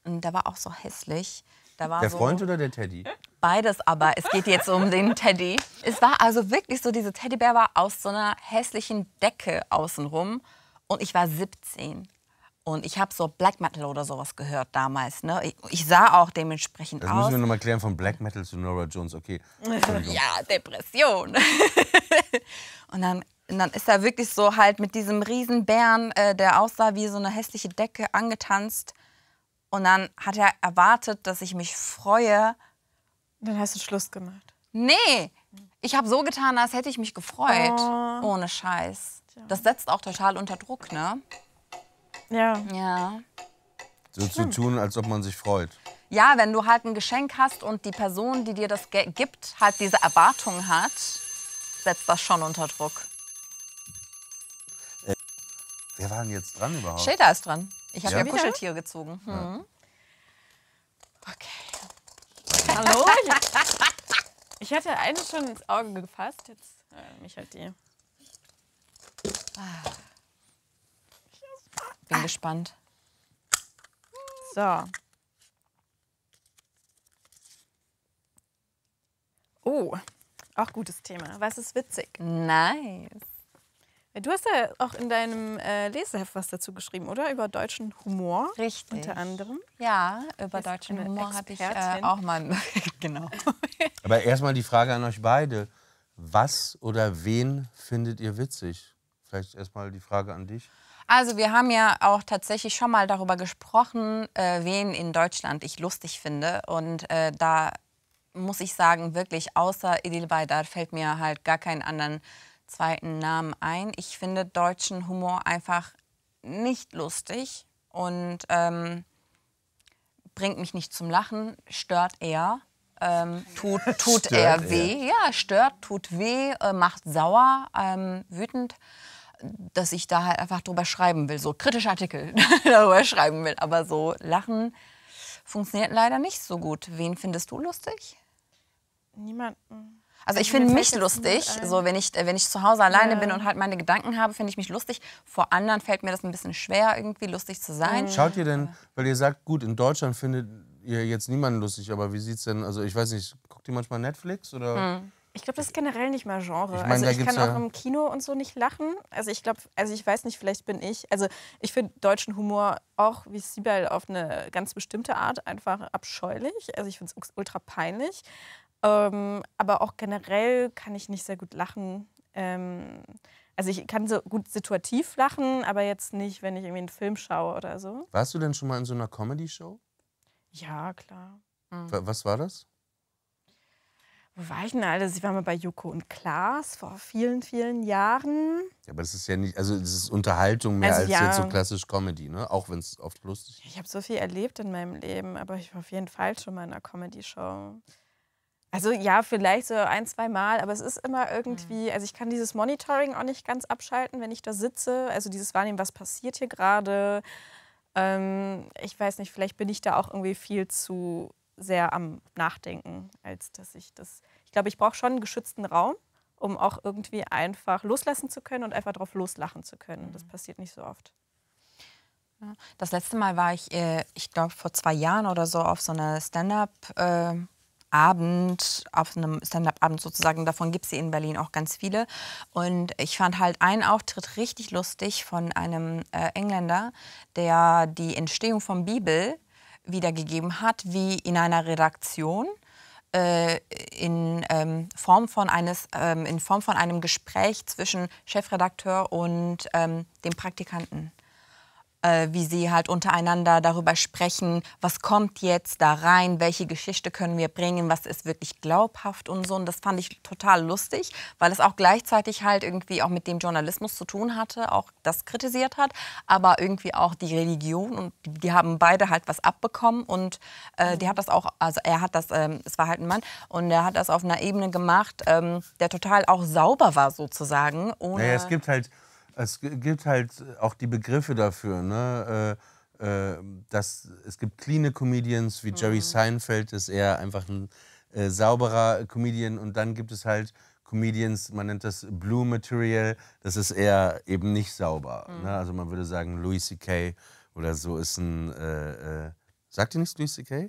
Und der war auch so hässlich. Der Freund so, oder der Teddy? Beides, aber es geht jetzt um den Teddy. Es war also wirklich so, dieser Teddybär war aus so einer hässlichen Decke außenrum. Und ich war 17. Und ich habe so Black Metal oder sowas gehört damals. Ne? Ich sah auch dementsprechend aus. Das müssen wir nochmal klären, von Black Metal zu Nora Jones. Okay. Ja, Depression. Und dann ist er wirklich so halt mit diesem riesen Bären, der aussah wie so eine hässliche Decke, angetanzt. Und dann hat er erwartet, dass ich mich freue. Dann hast du Schluss gemacht. Nee, ich habe so getan, als hätte ich mich gefreut. Oh. Ohne Scheiß. Das setzt auch total unter Druck, ne? Ja. Ja. So zu tun, als ob man sich freut. Ja, wenn du halt ein Geschenk hast und die Person, die dir das gibt, halt diese Erwartung hat, setzt das schon unter Druck. Wer war denn jetzt dran überhaupt? Seyda ist dran. Ich habe ja Kuscheltier gezogen. Hm. Ja. Okay. Hallo? Ich hatte eine schon ins Auge gefasst. Jetzt mich halt die. Bin gespannt. So. Oh, auch gutes Thema. Was ist witzig? Nice. Du hast ja auch in deinem Leseheft was dazu geschrieben, oder? Über deutschen Humor. Richtig. Unter anderem. Ja, über deutschen Humor habe ich auch mal. Genau. Aber erstmal die Frage an euch beide. Was oder wen findet ihr witzig? Vielleicht erstmal die Frage an dich. Also wir haben ja auch tatsächlich schon mal darüber gesprochen, wen in Deutschland ich lustig finde. Und da muss ich sagen, wirklich, außer Idil Baydar fällt mir halt gar keinen anderen zweiten Namen ein. Ich finde deutschen Humor einfach nicht lustig und bringt mich nicht zum Lachen, stört eher, tut eher weh. Ja, stört, tut weh, macht sauer, wütend, dass ich da halt einfach drüber schreiben will, so kritische Artikel darüber schreiben will. Aber so Lachen funktioniert leider nicht so gut. Wen findest du lustig? Niemanden. Also ich finde mich lustig, so wenn ich zu Hause alleine bin und halt meine Gedanken habe, finde ich mich lustig. Vor anderen fällt mir das ein bisschen schwer, irgendwie lustig zu sein. Schaut ihr denn, weil ihr sagt, gut, in Deutschland findet ihr jetzt niemanden lustig, aber wie sieht's denn, also ich weiß nicht, guckt ihr manchmal Netflix oder? Ich glaube, das ist generell nicht mal Genre. Ich mein, also ich kann auch im Kino und so nicht lachen. Also ich glaube, also ich weiß nicht, vielleicht bin ich. Also ich finde deutschen Humor auch wie Sibel auf eine ganz bestimmte Art einfach abscheulich. Also ich finde es ultra peinlich. Aber auch generell kann ich nicht sehr gut lachen. Also ich kann so gut situativ lachen, aber jetzt nicht, wenn ich irgendwie einen Film schaue oder so. Warst du denn schon mal in so einer Comedy-Show? Ja, klar. Was war das? Wo war ich denn alles? Ich war mal bei Joko und Klaas vor vielen, vielen Jahren. Ja, aber das ist ja nicht, also das ist Unterhaltung mehr also, als ja, jetzt so klassisch Comedy, ne? Auch wenn es oft lustig ist. Ich habe so viel erlebt in meinem Leben, aber ich war auf jeden Fall schon mal in einer Comedy-Show. Also ja, vielleicht so 1-2 Mal, aber es ist immer irgendwie, also ich kann dieses Monitoring auch nicht ganz abschalten, wenn ich da sitze, also dieses Wahrnehmen, was passiert hier gerade, ich weiß nicht, vielleicht bin ich da auch irgendwie viel zu sehr am Nachdenken, als dass ich das, ich glaube, ich brauche schon einen geschützten Raum, um auch irgendwie einfach loslassen zu können und einfach drauf loslachen zu können. Das passiert nicht so oft. Das letzte Mal war ich glaube, vor 2 Jahren oder so auf so einer Stand-up-Abend sozusagen, davon gibt es in Berlin auch ganz viele. Und ich fand halt einen Auftritt richtig lustig von einem Engländer, der die Entstehung von Bibel wiedergegeben hat, wie in einer Redaktion, in Form von einem Gespräch zwischen Chefredakteur und dem Praktikanten. wie sie halt untereinander darüber sprechen, was kommt jetzt da rein, welche Geschichte können wir bringen, was ist wirklich glaubhaft und so. Und das fand ich total lustig, weil es auch gleichzeitig halt irgendwie auch mit dem Journalismus zu tun hatte, auch das kritisiert hat, aber irgendwie auch die Religion, und die haben beide halt was abbekommen. Und die hat das auch, also er hat das, es war halt ein Mann, und er hat das auf einer Ebene gemacht, der total auch sauber war sozusagen. Ohne naja, es gibt halt auch die Begriffe dafür, ne? Es gibt cleane Comedians, wie Jerry Seinfeld ist eher einfach ein sauberer Comedian, und dann gibt es halt Comedians, man nennt das Blue Material, das ist eher eben nicht sauber. Ne? Also man würde sagen, Louis C.K. oder so ist ein, sagt ihr nicht Louis C.K.?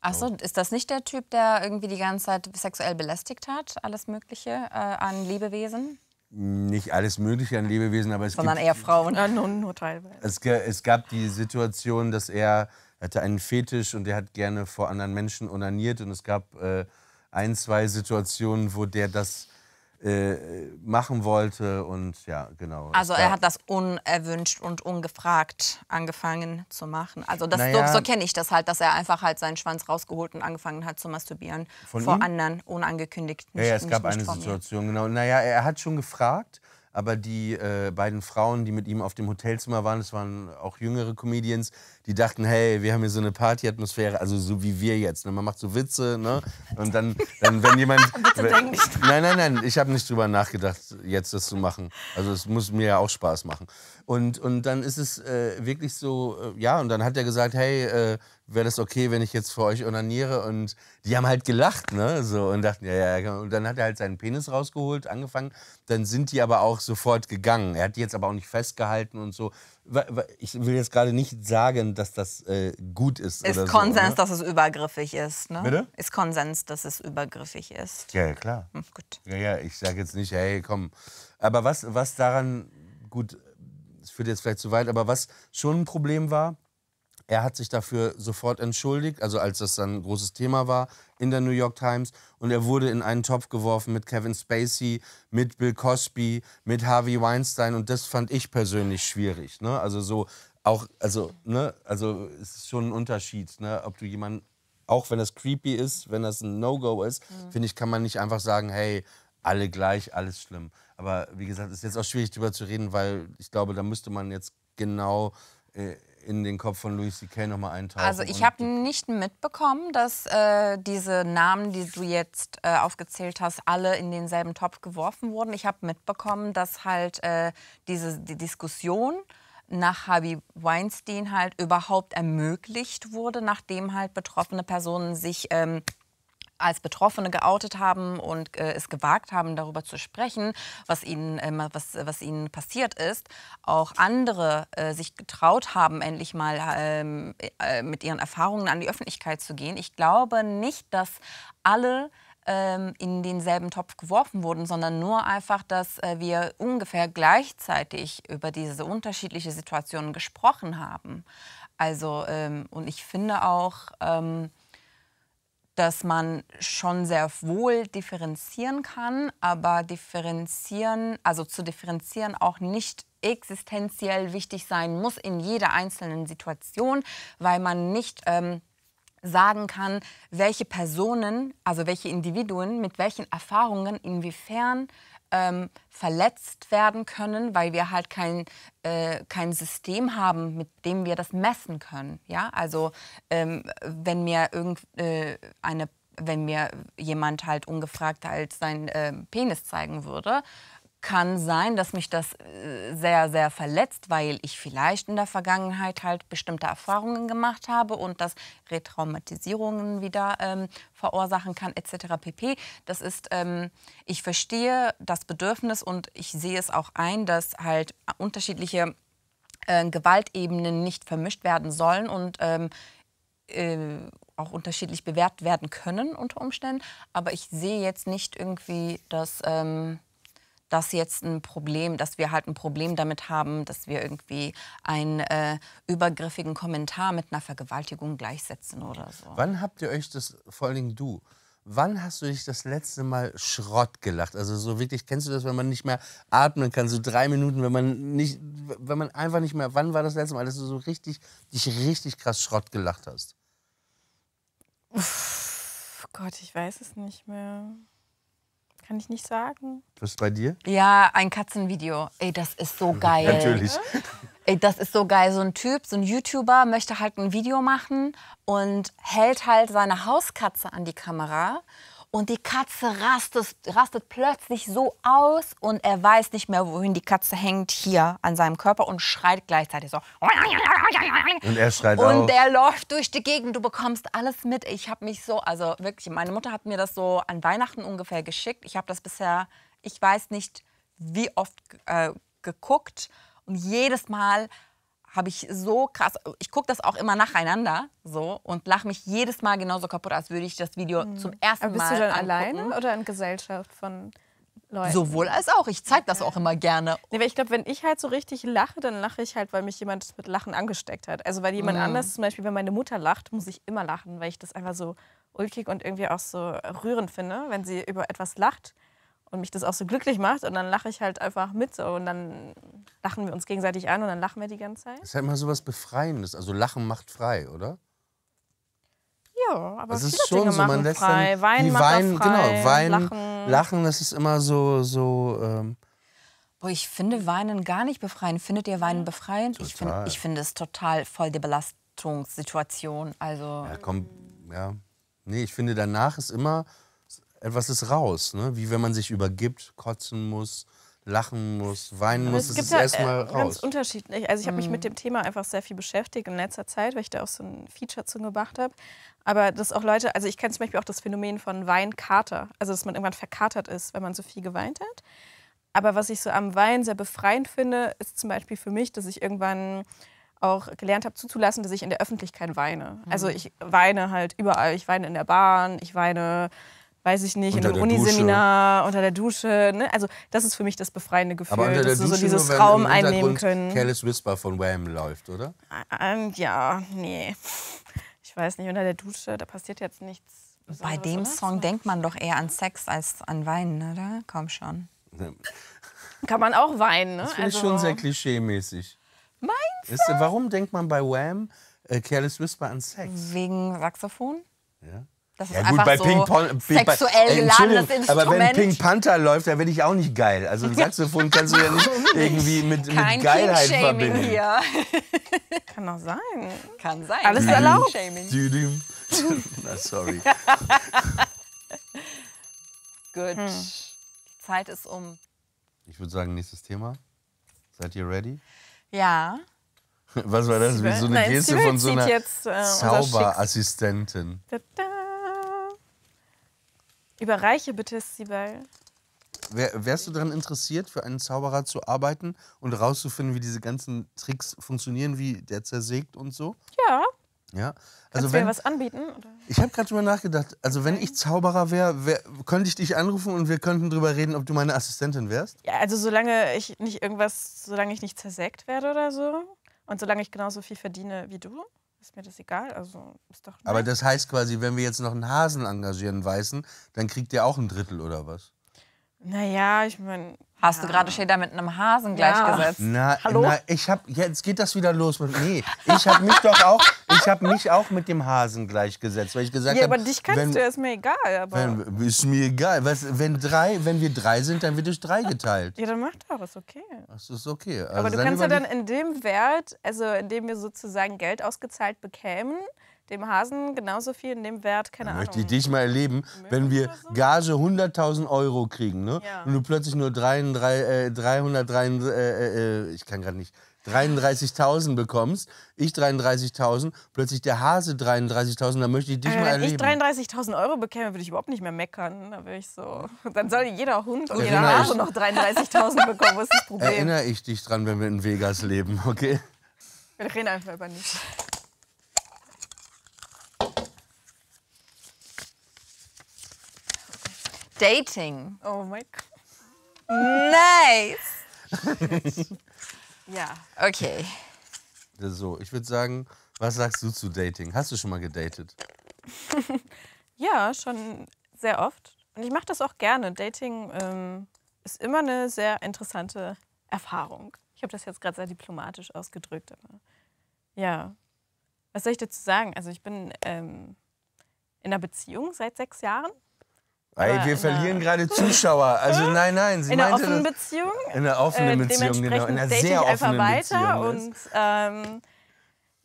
Achso, ist das nicht der Typ, der irgendwie die ganze Zeit sexuell belästigt hat, alles Mögliche an Lebewesen? Nicht alles Mögliche an Lebewesen, aber es sondern gibt, eher Frauen, nur teilweise. Es gab die Situation, dass er hatte einen Fetisch und er hat gerne vor anderen Menschen onaniert, und es gab zwei Situationen, wo der das machen wollte, und ja, genau. Also er hat das unerwünscht und ungefragt angefangen zu machen. Also das, naja, so kenne ich das halt, dass er einfach halt seinen Schwanz rausgeholt und angefangen hat zu masturbieren. Vor anderen, unangekündigt. Ja, es gab eine Situation, genau. Naja, er hat schon gefragt, aber die beiden Frauen, die mit ihm auf dem Hotelzimmer waren, das waren auch jüngere Comedians, die dachten, hey, wir haben hier so eine Partyatmosphäre, also so wie wir jetzt. Ne? Man macht so Witze, ne? Und dann wenn jemand... Nein, ich habe nicht drüber nachgedacht, jetzt das zu machen. Also es muss mir ja auch Spaß machen. Und dann ist es wirklich so, ja, und dann hat er gesagt, hey, wäre das okay, wenn ich jetzt für euch onaniere? Und die haben halt gelacht, ne, so, und dachten, ja, ja. Und dann hat er halt seinen Penis rausgeholt, angefangen, dann sind die aber auch sofort gegangen. Er hat die jetzt aber auch nicht festgehalten und so. Ich will jetzt gerade nicht sagen, dass das gut ist. Ist oder Konsens, so, ne? Dass es übergriffig ist, ne? Bitte? Ist Konsens, dass es übergriffig ist. Ja, klar. Hm, gut. Ja, ich sage jetzt nicht, hey, komm. Aber was daran, gut, es führt jetzt vielleicht zu weit, aber was schon ein Problem war, er hat sich dafür sofort entschuldigt, also als das dann ein großes Thema war in der New York Times. Und er wurde in einen Topf geworfen mit Kevin Spacey, mit Bill Cosby, mit Harvey Weinstein. Und das fand ich persönlich schwierig. Ne? Also so auch, also, ne? Also es ist schon ein Unterschied, ne? Ob du jemanden, auch wenn das creepy ist, wenn das ein No-Go ist, finde ich, kann man nicht einfach sagen, hey, alle gleich, alles schlimm. Aber wie gesagt, es ist jetzt auch schwierig, darüber zu reden, weil ich glaube, da müsste man jetzt genau... in den Kopf von Louis C.K. nochmal eintauchen. Also ich habe nicht mitbekommen, dass diese Namen, die du jetzt aufgezählt hast, alle in denselben Topf geworfen wurden. Ich habe mitbekommen, dass halt die Diskussion nach Harvey Weinstein halt überhaupt ermöglicht wurde, nachdem halt betroffene Personen sich... als Betroffene geoutet haben und es gewagt haben, darüber zu sprechen, was ihnen passiert ist. Auch andere sich getraut haben, endlich mal mit ihren Erfahrungen an die Öffentlichkeit zu gehen. Ich glaube nicht, dass alle in denselben Topf geworfen wurden, sondern nur einfach, dass wir ungefähr gleichzeitig über diese unterschiedlichen Situationen gesprochen haben. Also, und ich finde auch... dass man schon sehr wohl differenzieren kann, aber differenzieren, also zu differenzieren auch nicht existenziell wichtig sein muss in jeder einzelnen Situation, weil man nicht sagen kann, welche Personen, also welche Individuen mit welchen Erfahrungen inwiefern verletzt werden können, weil wir halt kein System haben, mit dem wir das messen können. Ja? Also wenn mir jemand halt ungefragt halt seinen Penis zeigen würde, kann sein, dass mich das sehr, sehr verletzt, weil ich vielleicht in der Vergangenheit halt bestimmte Erfahrungen gemacht habe und das Retraumatisierungen wieder verursachen kann, etc. pp. Das ist, ich verstehe das Bedürfnis und ich sehe es auch ein, dass halt unterschiedliche Gewaltebenen nicht vermischt werden sollen und auch unterschiedlich bewertet werden können unter Umständen. Aber ich sehe jetzt nicht irgendwie, dass... dass jetzt ein Problem, dass wir halt ein Problem damit haben, dass wir irgendwie einen übergriffigen Kommentar mit einer Vergewaltigung gleichsetzen oder so. Wann habt ihr euch das, vor allen Dingen du, Wann hast du dich das letzte Mal Schrott gelacht? Also so wirklich, kennst du das, wenn man nicht mehr atmen kann, so 3 Minuten, wenn man einfach nicht mehr, wann war das letzte Mal, dass du so richtig, dich richtig krass Schrott gelacht hast? Uff, Gott, ich weiß es nicht mehr. Kann ich nicht sagen. Was ist bei dir? Ja, ein Katzenvideo. Ey, das ist so geil. Natürlich. Ey, das ist so geil. So ein Typ, so ein YouTuber möchte halt ein Video machen und hält halt seine Hauskatze an die Kamera. Und die Katze rastet plötzlich so aus und er weiß nicht mehr, wohin die Katze hängt, hier an seinem Körper, und schreit gleichzeitig so. Und er schreit auch. Und er läuft durch die Gegend, du bekommst alles mit. Ich habe mich so, also wirklich, meine Mutter hat mir das so an Weihnachten ungefähr geschickt. Ich habe das bisher, ich weiß nicht wie oft geguckt, und jedes Mal habe ich so krass, ich gucke das auch immer nacheinander so und lache mich jedes Mal genauso kaputt, als würde ich das Video zum ersten Mal angucken. Aber bist du dann alleine oder in Gesellschaft von Leuten? Sowohl als auch. Ich zeige das auch immer gerne. Nee, weil ich glaube, wenn ich halt so richtig lache, dann lache ich halt, weil mich jemand mit Lachen angesteckt hat. Also weil jemand anders, zum Beispiel, wenn meine Mutter lacht, muss ich immer lachen, weil ich das einfach so ulkig und irgendwie auch so rührend finde, wenn sie über etwas lacht. Und mich das auch so glücklich macht, und dann lache ich halt einfach mit so, und dann lachen wir uns gegenseitig an und dann lachen wir die ganze Zeit. Das ist halt mal so was Befreiendes, also Lachen macht frei, oder? Ja, aber das ist schon so, man lässt frei. Wein macht frei, genau, Wein, Lachen, das ist immer so... Boah, ich finde Weinen gar nicht befreiend. Findet ihr Weinen befreiend? Total. Ich finde es total voll die Belastungssituation, also... Ja, komm, ja. Nee, ich finde, danach ist immer... Etwas ist raus, ne? Wie wenn man sich übergibt, kotzen muss, lachen muss, weinen muss. Es gibt ja ganz unterschiedlich. Also ich habe mich mit dem Thema einfach sehr viel beschäftigt in letzter Zeit, weil ich da auch so ein Feature zu gemacht habe. Aber dass auch Leute, also ich kenne zum Beispiel auch das Phänomen von Weinkater. Also dass man irgendwann verkatert ist, wenn man so viel geweint hat. Aber was ich so am Weinen sehr befreiend finde, ist zum Beispiel für mich, dass ich irgendwann auch gelernt habe zuzulassen, dass ich in der Öffentlichkeit weine. Also ich weine halt überall. Ich weine in der Bahn, ich weine... weiß ich nicht, in einem Uniseminar, unter der Dusche, ne? Also das ist für mich das befreiende Gefühl, aber dass du so dieses Raum einnehmen können. Careless Whisper von Wham läuft, oder? Ja, nee. Ich weiß nicht, unter der Dusche, da passiert jetzt nichts. Bei dem Song denkt man doch eher an Sex als an Weinen, oder? Komm schon. Kann man auch weinen, ne? Das finde ich schon sehr klischee-mäßig. Meinst du? Warum denkt man bei Wham Careless Whisper an Sex? Wegen Saxophon? Ja. Das ist ja gut, bei so sexuell geladenes Instrument. Aber wenn Pink Panther läuft, dann werde ich auch nicht geil. Also ein Saxophon kannst du ja nicht irgendwie mit Geilheit verbinden. Hier. Kann doch sein. Kann sein. Alles erlaubt. Na, sorry. Gut. Die Zeit ist um. Ich würde sagen, nächstes Thema. Seid ihr ready? Ja. Was war das? So eine Geste von so einer Zauberassistentin. Überreiche bitte, Sibel. Wärst du daran interessiert, für einen Zauberer zu arbeiten und rauszufinden, wie diese ganzen Tricks funktionieren, wie der zersägt und so? Ja. Ja. Also kannst du mir was anbieten? Oder? Ich habe gerade drüber nachgedacht. Also wenn ich Zauberer wäre, könnte ich dich anrufen und wir könnten drüber reden, ob du meine Assistentin wärst? Ja, also solange ich nicht zersägt werde oder so und solange ich genauso viel verdiene wie du. Ist mir das egal, also ist doch nett. Aber das heißt quasi, wenn wir jetzt noch einen Hasen engagieren, einen Weißen, dann kriegt ihr auch ein Drittel oder was? Naja, ich meine... Hast du gerade Seyda mit einem Hasen gleichgesetzt? Na, hallo? Na, ich hab, jetzt geht das wieder los. Nee, ich habe mich doch auch, ich habe mich auch mit dem Hasen gleichgesetzt, weil ich gesagt habe... Ja, aber dich kannst du, ist mir egal. Aber ist mir egal. Was, wenn wir 3 sind, dann wird durch 3 geteilt. Ja, dann macht doch, ist okay. Das ist okay. Also aber du kannst ja dann in dem Wert, also in dem wir sozusagen Geld ausgezahlt bekämen, dem Hasen genauso viel in dem Wert, keine Ahnung. Möchte ich dich mal erleben, wenn wir Gage 100.000 Euro kriegen, ne? Ja. Und du plötzlich nur 33.000 bekommst, ich 33.000, plötzlich der Hase 33.000, dann möchte ich dich mal erleben. Wenn ich 33.000 Euro bekäme, würde ich überhaupt nicht mehr meckern. Da würde ich so, dann soll jeder Hund und jeder Hase noch 33.000 bekommen, was ist das Problem? Erinnere ich dich dran, wenn wir in Vegas leben, okay? Wir reden einfach über nichts. Dating. Oh mein Gott. Nice! Ja, okay. So, ich würde sagen, was sagst du zu Dating? Hast du schon mal gedatet? Ja, schon sehr oft. Und ich mache das auch gerne. Dating ist immer eine sehr interessante Erfahrung. Ich habe das jetzt gerade sehr diplomatisch ausgedrückt. Aber ja, was soll ich dazu sagen? Also ich bin in einer Beziehung seit 6 Jahren. Ey, wir verlieren gerade Zuschauer. Also nein, nein. Sie in einer offenen Beziehung. In einer offenen Beziehung, genau. In einer sehr offenen Beziehung. Und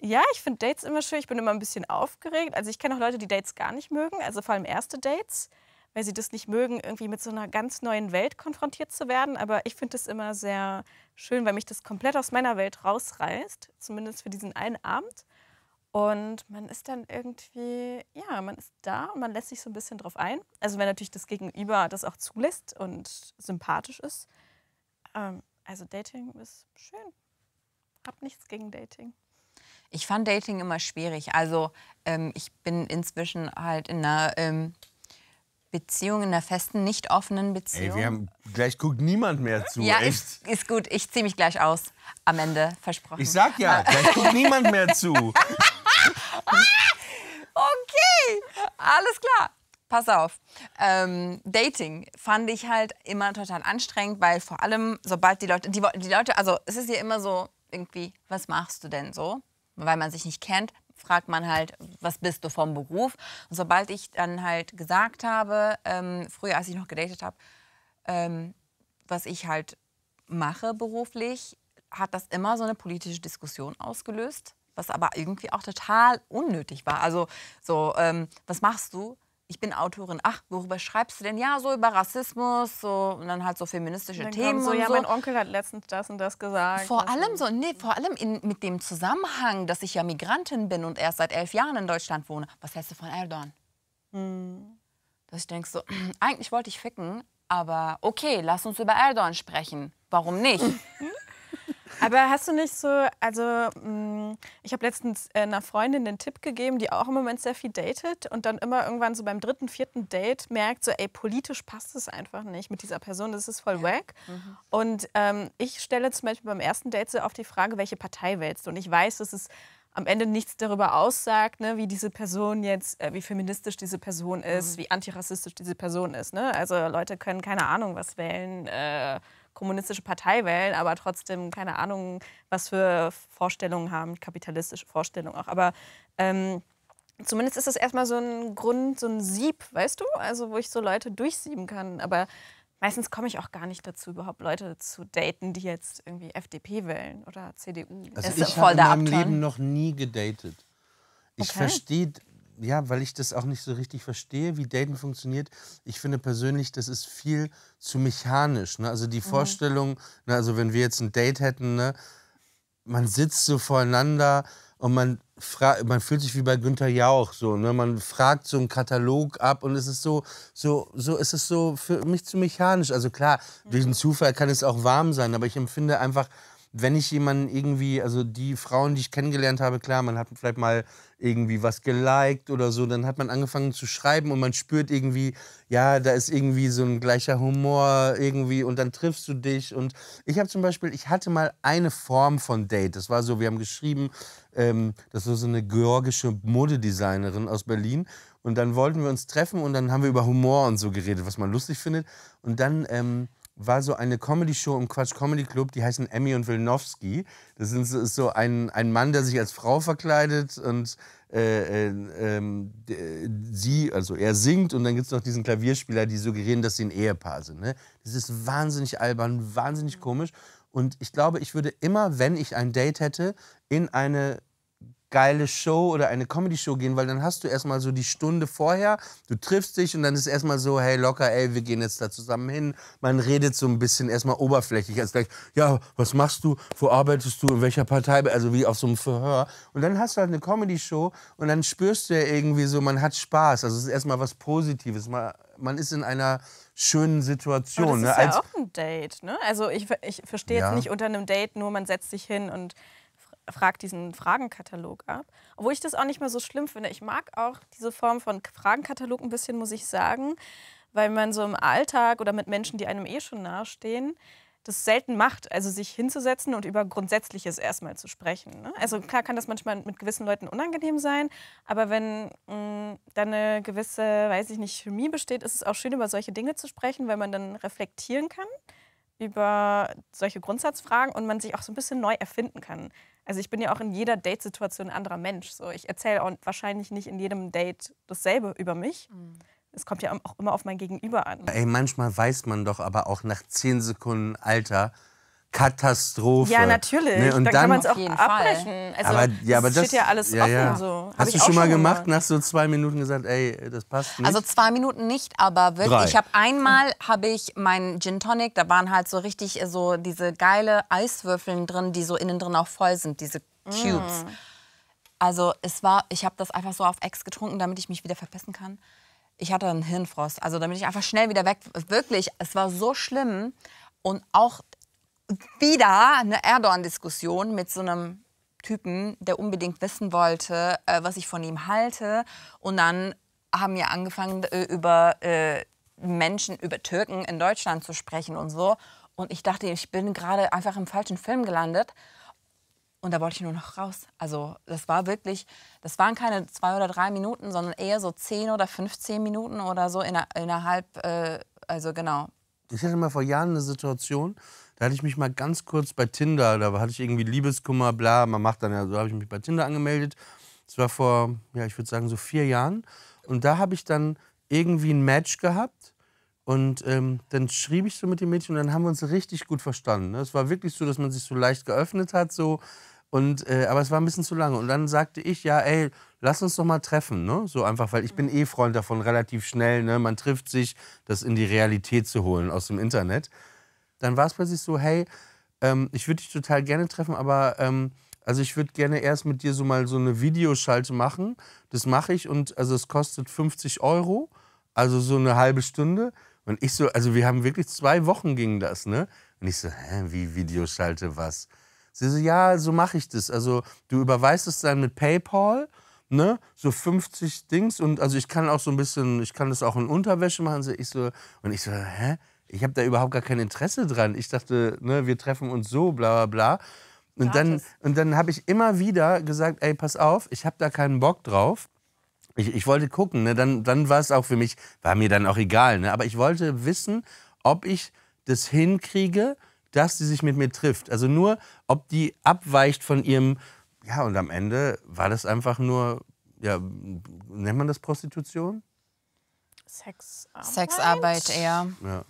ja, ich finde Dates immer schön. Ich bin immer ein bisschen aufgeregt. Also ich kenne auch Leute, die Dates gar nicht mögen. Also vor allem erste Dates, weil sie das nicht mögen, irgendwie mit so einer ganz neuen Welt konfrontiert zu werden. Aber ich finde das immer sehr schön, weil mich das komplett aus meiner Welt rausreißt. Zumindest für diesen einen Abend. Und man ist dann irgendwie, ja, man ist da und man lässt sich so ein bisschen drauf ein. Also wenn natürlich das Gegenüber das auch zulässt und sympathisch ist. Also Dating ist schön. Hab nichts gegen Dating. Ich fand Dating immer schwierig. Also ich bin inzwischen halt in einer Beziehung, in einer festen, nicht offenen Beziehung. Ey, wir haben, gleich guckt niemand mehr zu. Ja, echt. Ist gut. Ich ziehe mich gleich aus. Am Ende, versprochen. Ich sag ja, gleich guckt niemand mehr zu. Okay, alles klar. Pass auf. Dating fand ich halt immer total anstrengend, weil vor allem, sobald die Leute, also es ist ja immer so irgendwie, was machst du denn so? Weil man sich nicht kennt, fragt man halt, was bist du vom Beruf? Und sobald ich dann halt gesagt habe, früher, als ich noch gedatet habe, was ich halt mache beruflich, hat das immer so eine politische Diskussion ausgelöst. Was aber irgendwie auch total unnötig war. Also so, was machst du? Ich bin Autorin. Ach, worüber schreibst du denn? Ja, so über Rassismus, so und dann halt so feministische Themen so. Ja, mein Onkel hat letztens das und das gesagt. Vor allem so, nee, vor allem mit dem Zusammenhang, dass ich ja Migrantin bin und erst seit 11 Jahren in Deutschland wohne. Was hältst du von Erdogan? Hm. Dass ich denke so, eigentlich wollte ich ficken, aber okay, lass uns über Erdogan sprechen. Warum nicht? Aber hast du nicht so, also ich habe letztens einer Freundin den Tipp gegeben, die auch im Moment sehr viel datet und dann immer irgendwann so beim 3., 4. Date merkt so, ey, politisch passt es einfach nicht mit dieser Person, das ist voll wack. Mhm. Und ich stelle zum Beispiel beim ersten Date so oft die Frage, welche Partei wählst du? Und ich weiß, dass es am Ende nichts darüber aussagt, ne, wie diese Person jetzt, wie feministisch diese Person ist, mhm, wie antirassistisch diese Person ist. Ne? Also Leute können keine Ahnung was wählen, kommunistische Partei wählen, aber trotzdem keine Ahnung, was für Vorstellungen haben, kapitalistische Vorstellungen auch. Aber zumindest ist das erstmal so ein Grund, so ein Sieb, weißt du? Also wo ich so Leute durchsieben kann. Aber meistens komme ich auch gar nicht dazu, überhaupt Leute zu daten, die jetzt irgendwie FDP wählen oder CDU. Also ist ich habe in meinem Leben noch nie gedatet. Ich verstehe, ja, weil ich das auch nicht so richtig verstehe, wie Daten funktioniert. Ich finde persönlich, das ist viel zu mechanisch. Ne? Also die Vorstellung, ne, also wenn wir jetzt ein Date hätten, ne, man sitzt so voreinander und man fühlt sich wie bei Günther Jauch. So, ne? Man fragt so einen Katalog ab und es ist so für mich zu mechanisch. Also klar, durch den Zufall kann es auch warm sein, aber ich empfinde einfach, wenn ich jemanden irgendwie, also die Frauen, die ich kennengelernt habe, klar, man hat vielleicht mal irgendwie was geliked oder so, dann hat man angefangen zu schreiben und man spürt irgendwie, ja, da ist irgendwie so ein gleicher Humor irgendwie und dann triffst du dich. Und ich habe zum Beispiel, ich hatte mal eine Form von Date, das war so, wir haben geschrieben, das war so eine georgische Modedesignerin aus Berlin und dann wollten wir uns treffen und dann haben wir über Humor und so geredet, was man lustig findet und dann war so eine Comedy-Show im Quatsch-Comedy-Club, die heißen Emmy und Wilnowski. Das ist so ein Mann, der sich als Frau verkleidet und sie, also er singt und dann gibt es noch diesen Klavierspieler, die suggerieren, dass sie ein Ehepaar sind. Ne? Das ist wahnsinnig albern, wahnsinnig komisch und ich glaube, ich würde immer, wenn ich ein Date hätte, in eine geile Show oder eine Comedy-Show gehen, weil dann hast du erstmal so die Stunde vorher, du triffst dich und dann ist erstmal so, hey locker, ey, wir gehen jetzt da zusammen hin. Man redet so ein bisschen erstmal oberflächlich, als gleich, ja, was machst du, wo arbeitest du, in welcher Partei, also wie auf so einem Verhör. Und dann hast du halt eine Comedy-Show und dann spürst du ja irgendwie so, man hat Spaß, also es ist erstmal was Positives, man ist in einer schönen Situation. Das ist ja auch ein Date, ne? Also ich verstehe jetzt nicht unter einem Date, nur man setzt sich hin und fragt diesen Fragenkatalog ab. Obwohl ich das auch nicht mehr so schlimm finde. Ich mag auch diese Form von Fragenkatalog ein bisschen, muss ich sagen, weil man so im Alltag oder mit Menschen, die einem eh schon nahestehen, das selten macht, also sich hinzusetzen und über Grundsätzliches erstmal zu sprechen. Ne? Also klar kann das manchmal mit gewissen Leuten unangenehm sein, aber wenn da eine gewisse, weiß ich nicht, Chemie besteht, ist es auch schön, über solche Dinge zu sprechen, weil man dann reflektieren kann über solche Grundsatzfragen und man sich auch so ein bisschen neu erfinden kann. Also ich bin ja auch in jeder Date-Situation ein anderer Mensch. So. Ich erzähle auch wahrscheinlich nicht in jedem Date dasselbe über mich. Mhm. Es kommt ja auch immer auf mein Gegenüber an. Ey, manchmal weiß man doch aber auch nach 10 Sekunden Alter, Katastrophe. Ja, natürlich. Ne? Und dann kann man es auch abbrechen. Also, aber das steht ja alles offen. Ja. So. Hast du schon mal gemacht, nach so 2 Minuten gesagt, ey, das passt nicht? Also 2 Minuten nicht, aber wirklich. 3. Ich habe einmal meinen Gin Tonic, da waren halt so richtig so diese geile Eiswürfeln drin, die so innen drin auch voll sind, diese Cubes. Mm. Also es war, ich habe das einfach so auf Ex getrunken, damit ich mich wieder verpissen kann. Ich hatte einen Hirnfrost, also damit ich einfach schnell wieder weg. Wirklich, es war so schlimm und auch wieder eine Erdogan-Diskussion mit so einem Typen, der unbedingt wissen wollte, was ich von ihm halte. Und dann haben wir angefangen, über Menschen, über Türken in Deutschland zu sprechen und so. Und ich dachte, ich bin gerade einfach im falschen Film gelandet. Und da wollte ich nur noch raus. Also das war wirklich, das waren keine 2 oder 3 Minuten, sondern eher so 10 oder 15 Minuten oder so innerhalb, also genau. Ich hatte mal vor Jahren eine Situation, da hatte ich mich mal ganz kurz bei Tinder, da hatte ich irgendwie Liebeskummer, bla, man macht dann ja so, habe ich mich bei Tinder angemeldet. Das war vor, ja, ich würde sagen so 4 Jahren. Und da habe ich dann irgendwie ein Match gehabt und dann schrieb ich so mit dem Mädchen und dann haben wir uns richtig gut verstanden. Es war wirklich so, dass man sich so leicht geöffnet hat, so. Und, aber es war ein bisschen zu lange. Und dann sagte ich, ja, ey, lass uns doch mal treffen. Ne? So einfach, weil ich bin eh Freund davon, relativ schnell. Ne? Man trifft sich, das in die Realität zu holen aus dem Internet. Dann war es plötzlich so, hey, ich würde dich total gerne treffen, aber also ich würde gerne erst mit dir so mal so eine Videoschalte machen. Das mache ich und also es kostet 50 €, also so eine halbe Stunde. Und ich so, also wir haben wirklich 2 Wochen ging das. Ne? Und ich so, hä, wie Videoschalte, was? Sie so, ja, so mache ich das. Also du überweist es dann mit PayPal, ne? So 50 Dings und also ich kann auch so ein bisschen, ich kann das auch in Unterwäsche machen. Und ich so, hä? Ich habe da überhaupt gar kein Interesse dran. Ich dachte, ne, wir treffen uns so, bla bla bla. Und dann habe ich immer wieder gesagt, ey, pass auf, ich habe da keinen Bock drauf. Ich wollte gucken, ne? Dann war es auch für mich, war mir dann auch egal, ne? Aber ich wollte wissen, ob ich das hinkriege, dass sie sich mit mir trifft. Also nur, ob die abweicht von ihrem... Ja, und am Ende war das einfach nur... Ja, nennt man das Prostitution? Sexarbeit eher. Ja.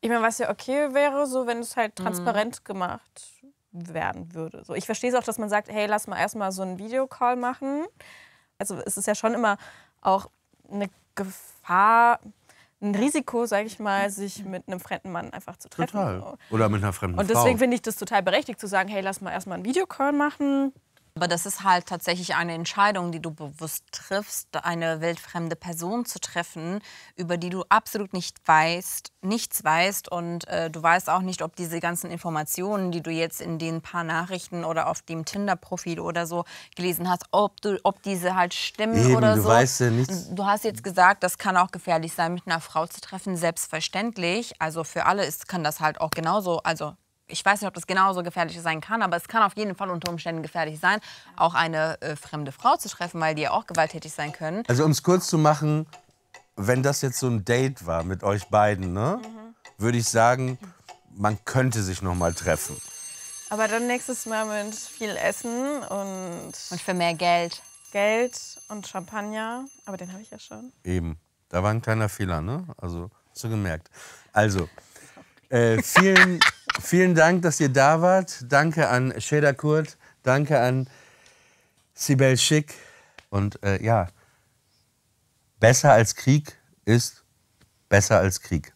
Ich meine, was ja okay wäre, so wenn es halt transparent gemacht werden würde. So, ich verstehe es auch, dass man sagt, hey, lass mal erstmal so einen Videocall machen. Also es ist ja schon immer auch eine Gefahr... ein Risiko, sage ich mal, sich mit einem fremden Mann einfach zu treffen. Total. Oder mit einer fremden Frau. Und deswegen finde ich das total berechtigt zu sagen, hey, lass mal erstmal einen Videocall machen. Aber das ist halt tatsächlich eine Entscheidung, die du bewusst triffst, eine wildfremde Person zu treffen, über die du absolut nichts weißt und du weißt auch nicht, ob diese ganzen Informationen, die du jetzt in den paar Nachrichten oder auf dem Tinder-Profil oder so gelesen hast, ob diese halt stimmen. Eben, oder du so. Weißt ja nichts. Du hast jetzt gesagt, das kann auch gefährlich sein, mit einer Frau zu treffen, selbstverständlich. Also für alle kann das halt auch genauso, also ich weiß nicht, ob das genauso gefährlich sein kann, aber es kann auf jeden Fall unter Umständen gefährlich sein, auch eine fremde Frau zu treffen, weil die ja auch gewalttätig sein können. Also um es kurz zu machen, wenn das jetzt so ein Date war mit euch beiden, ne, würde ich sagen, man könnte sich noch mal treffen. Aber dann nächstes Mal mit viel Essen und... Und für mehr Geld. Geld und Champagner, aber den habe ich ja schon. Eben, da war ein kleiner Fehler, ne? Also, hast du gemerkt. Also, vielen Dank, dass ihr da wart. Danke an Seyda Kurt, danke an Sibel Schick. Und ja, besser als Krieg ist besser als Krieg.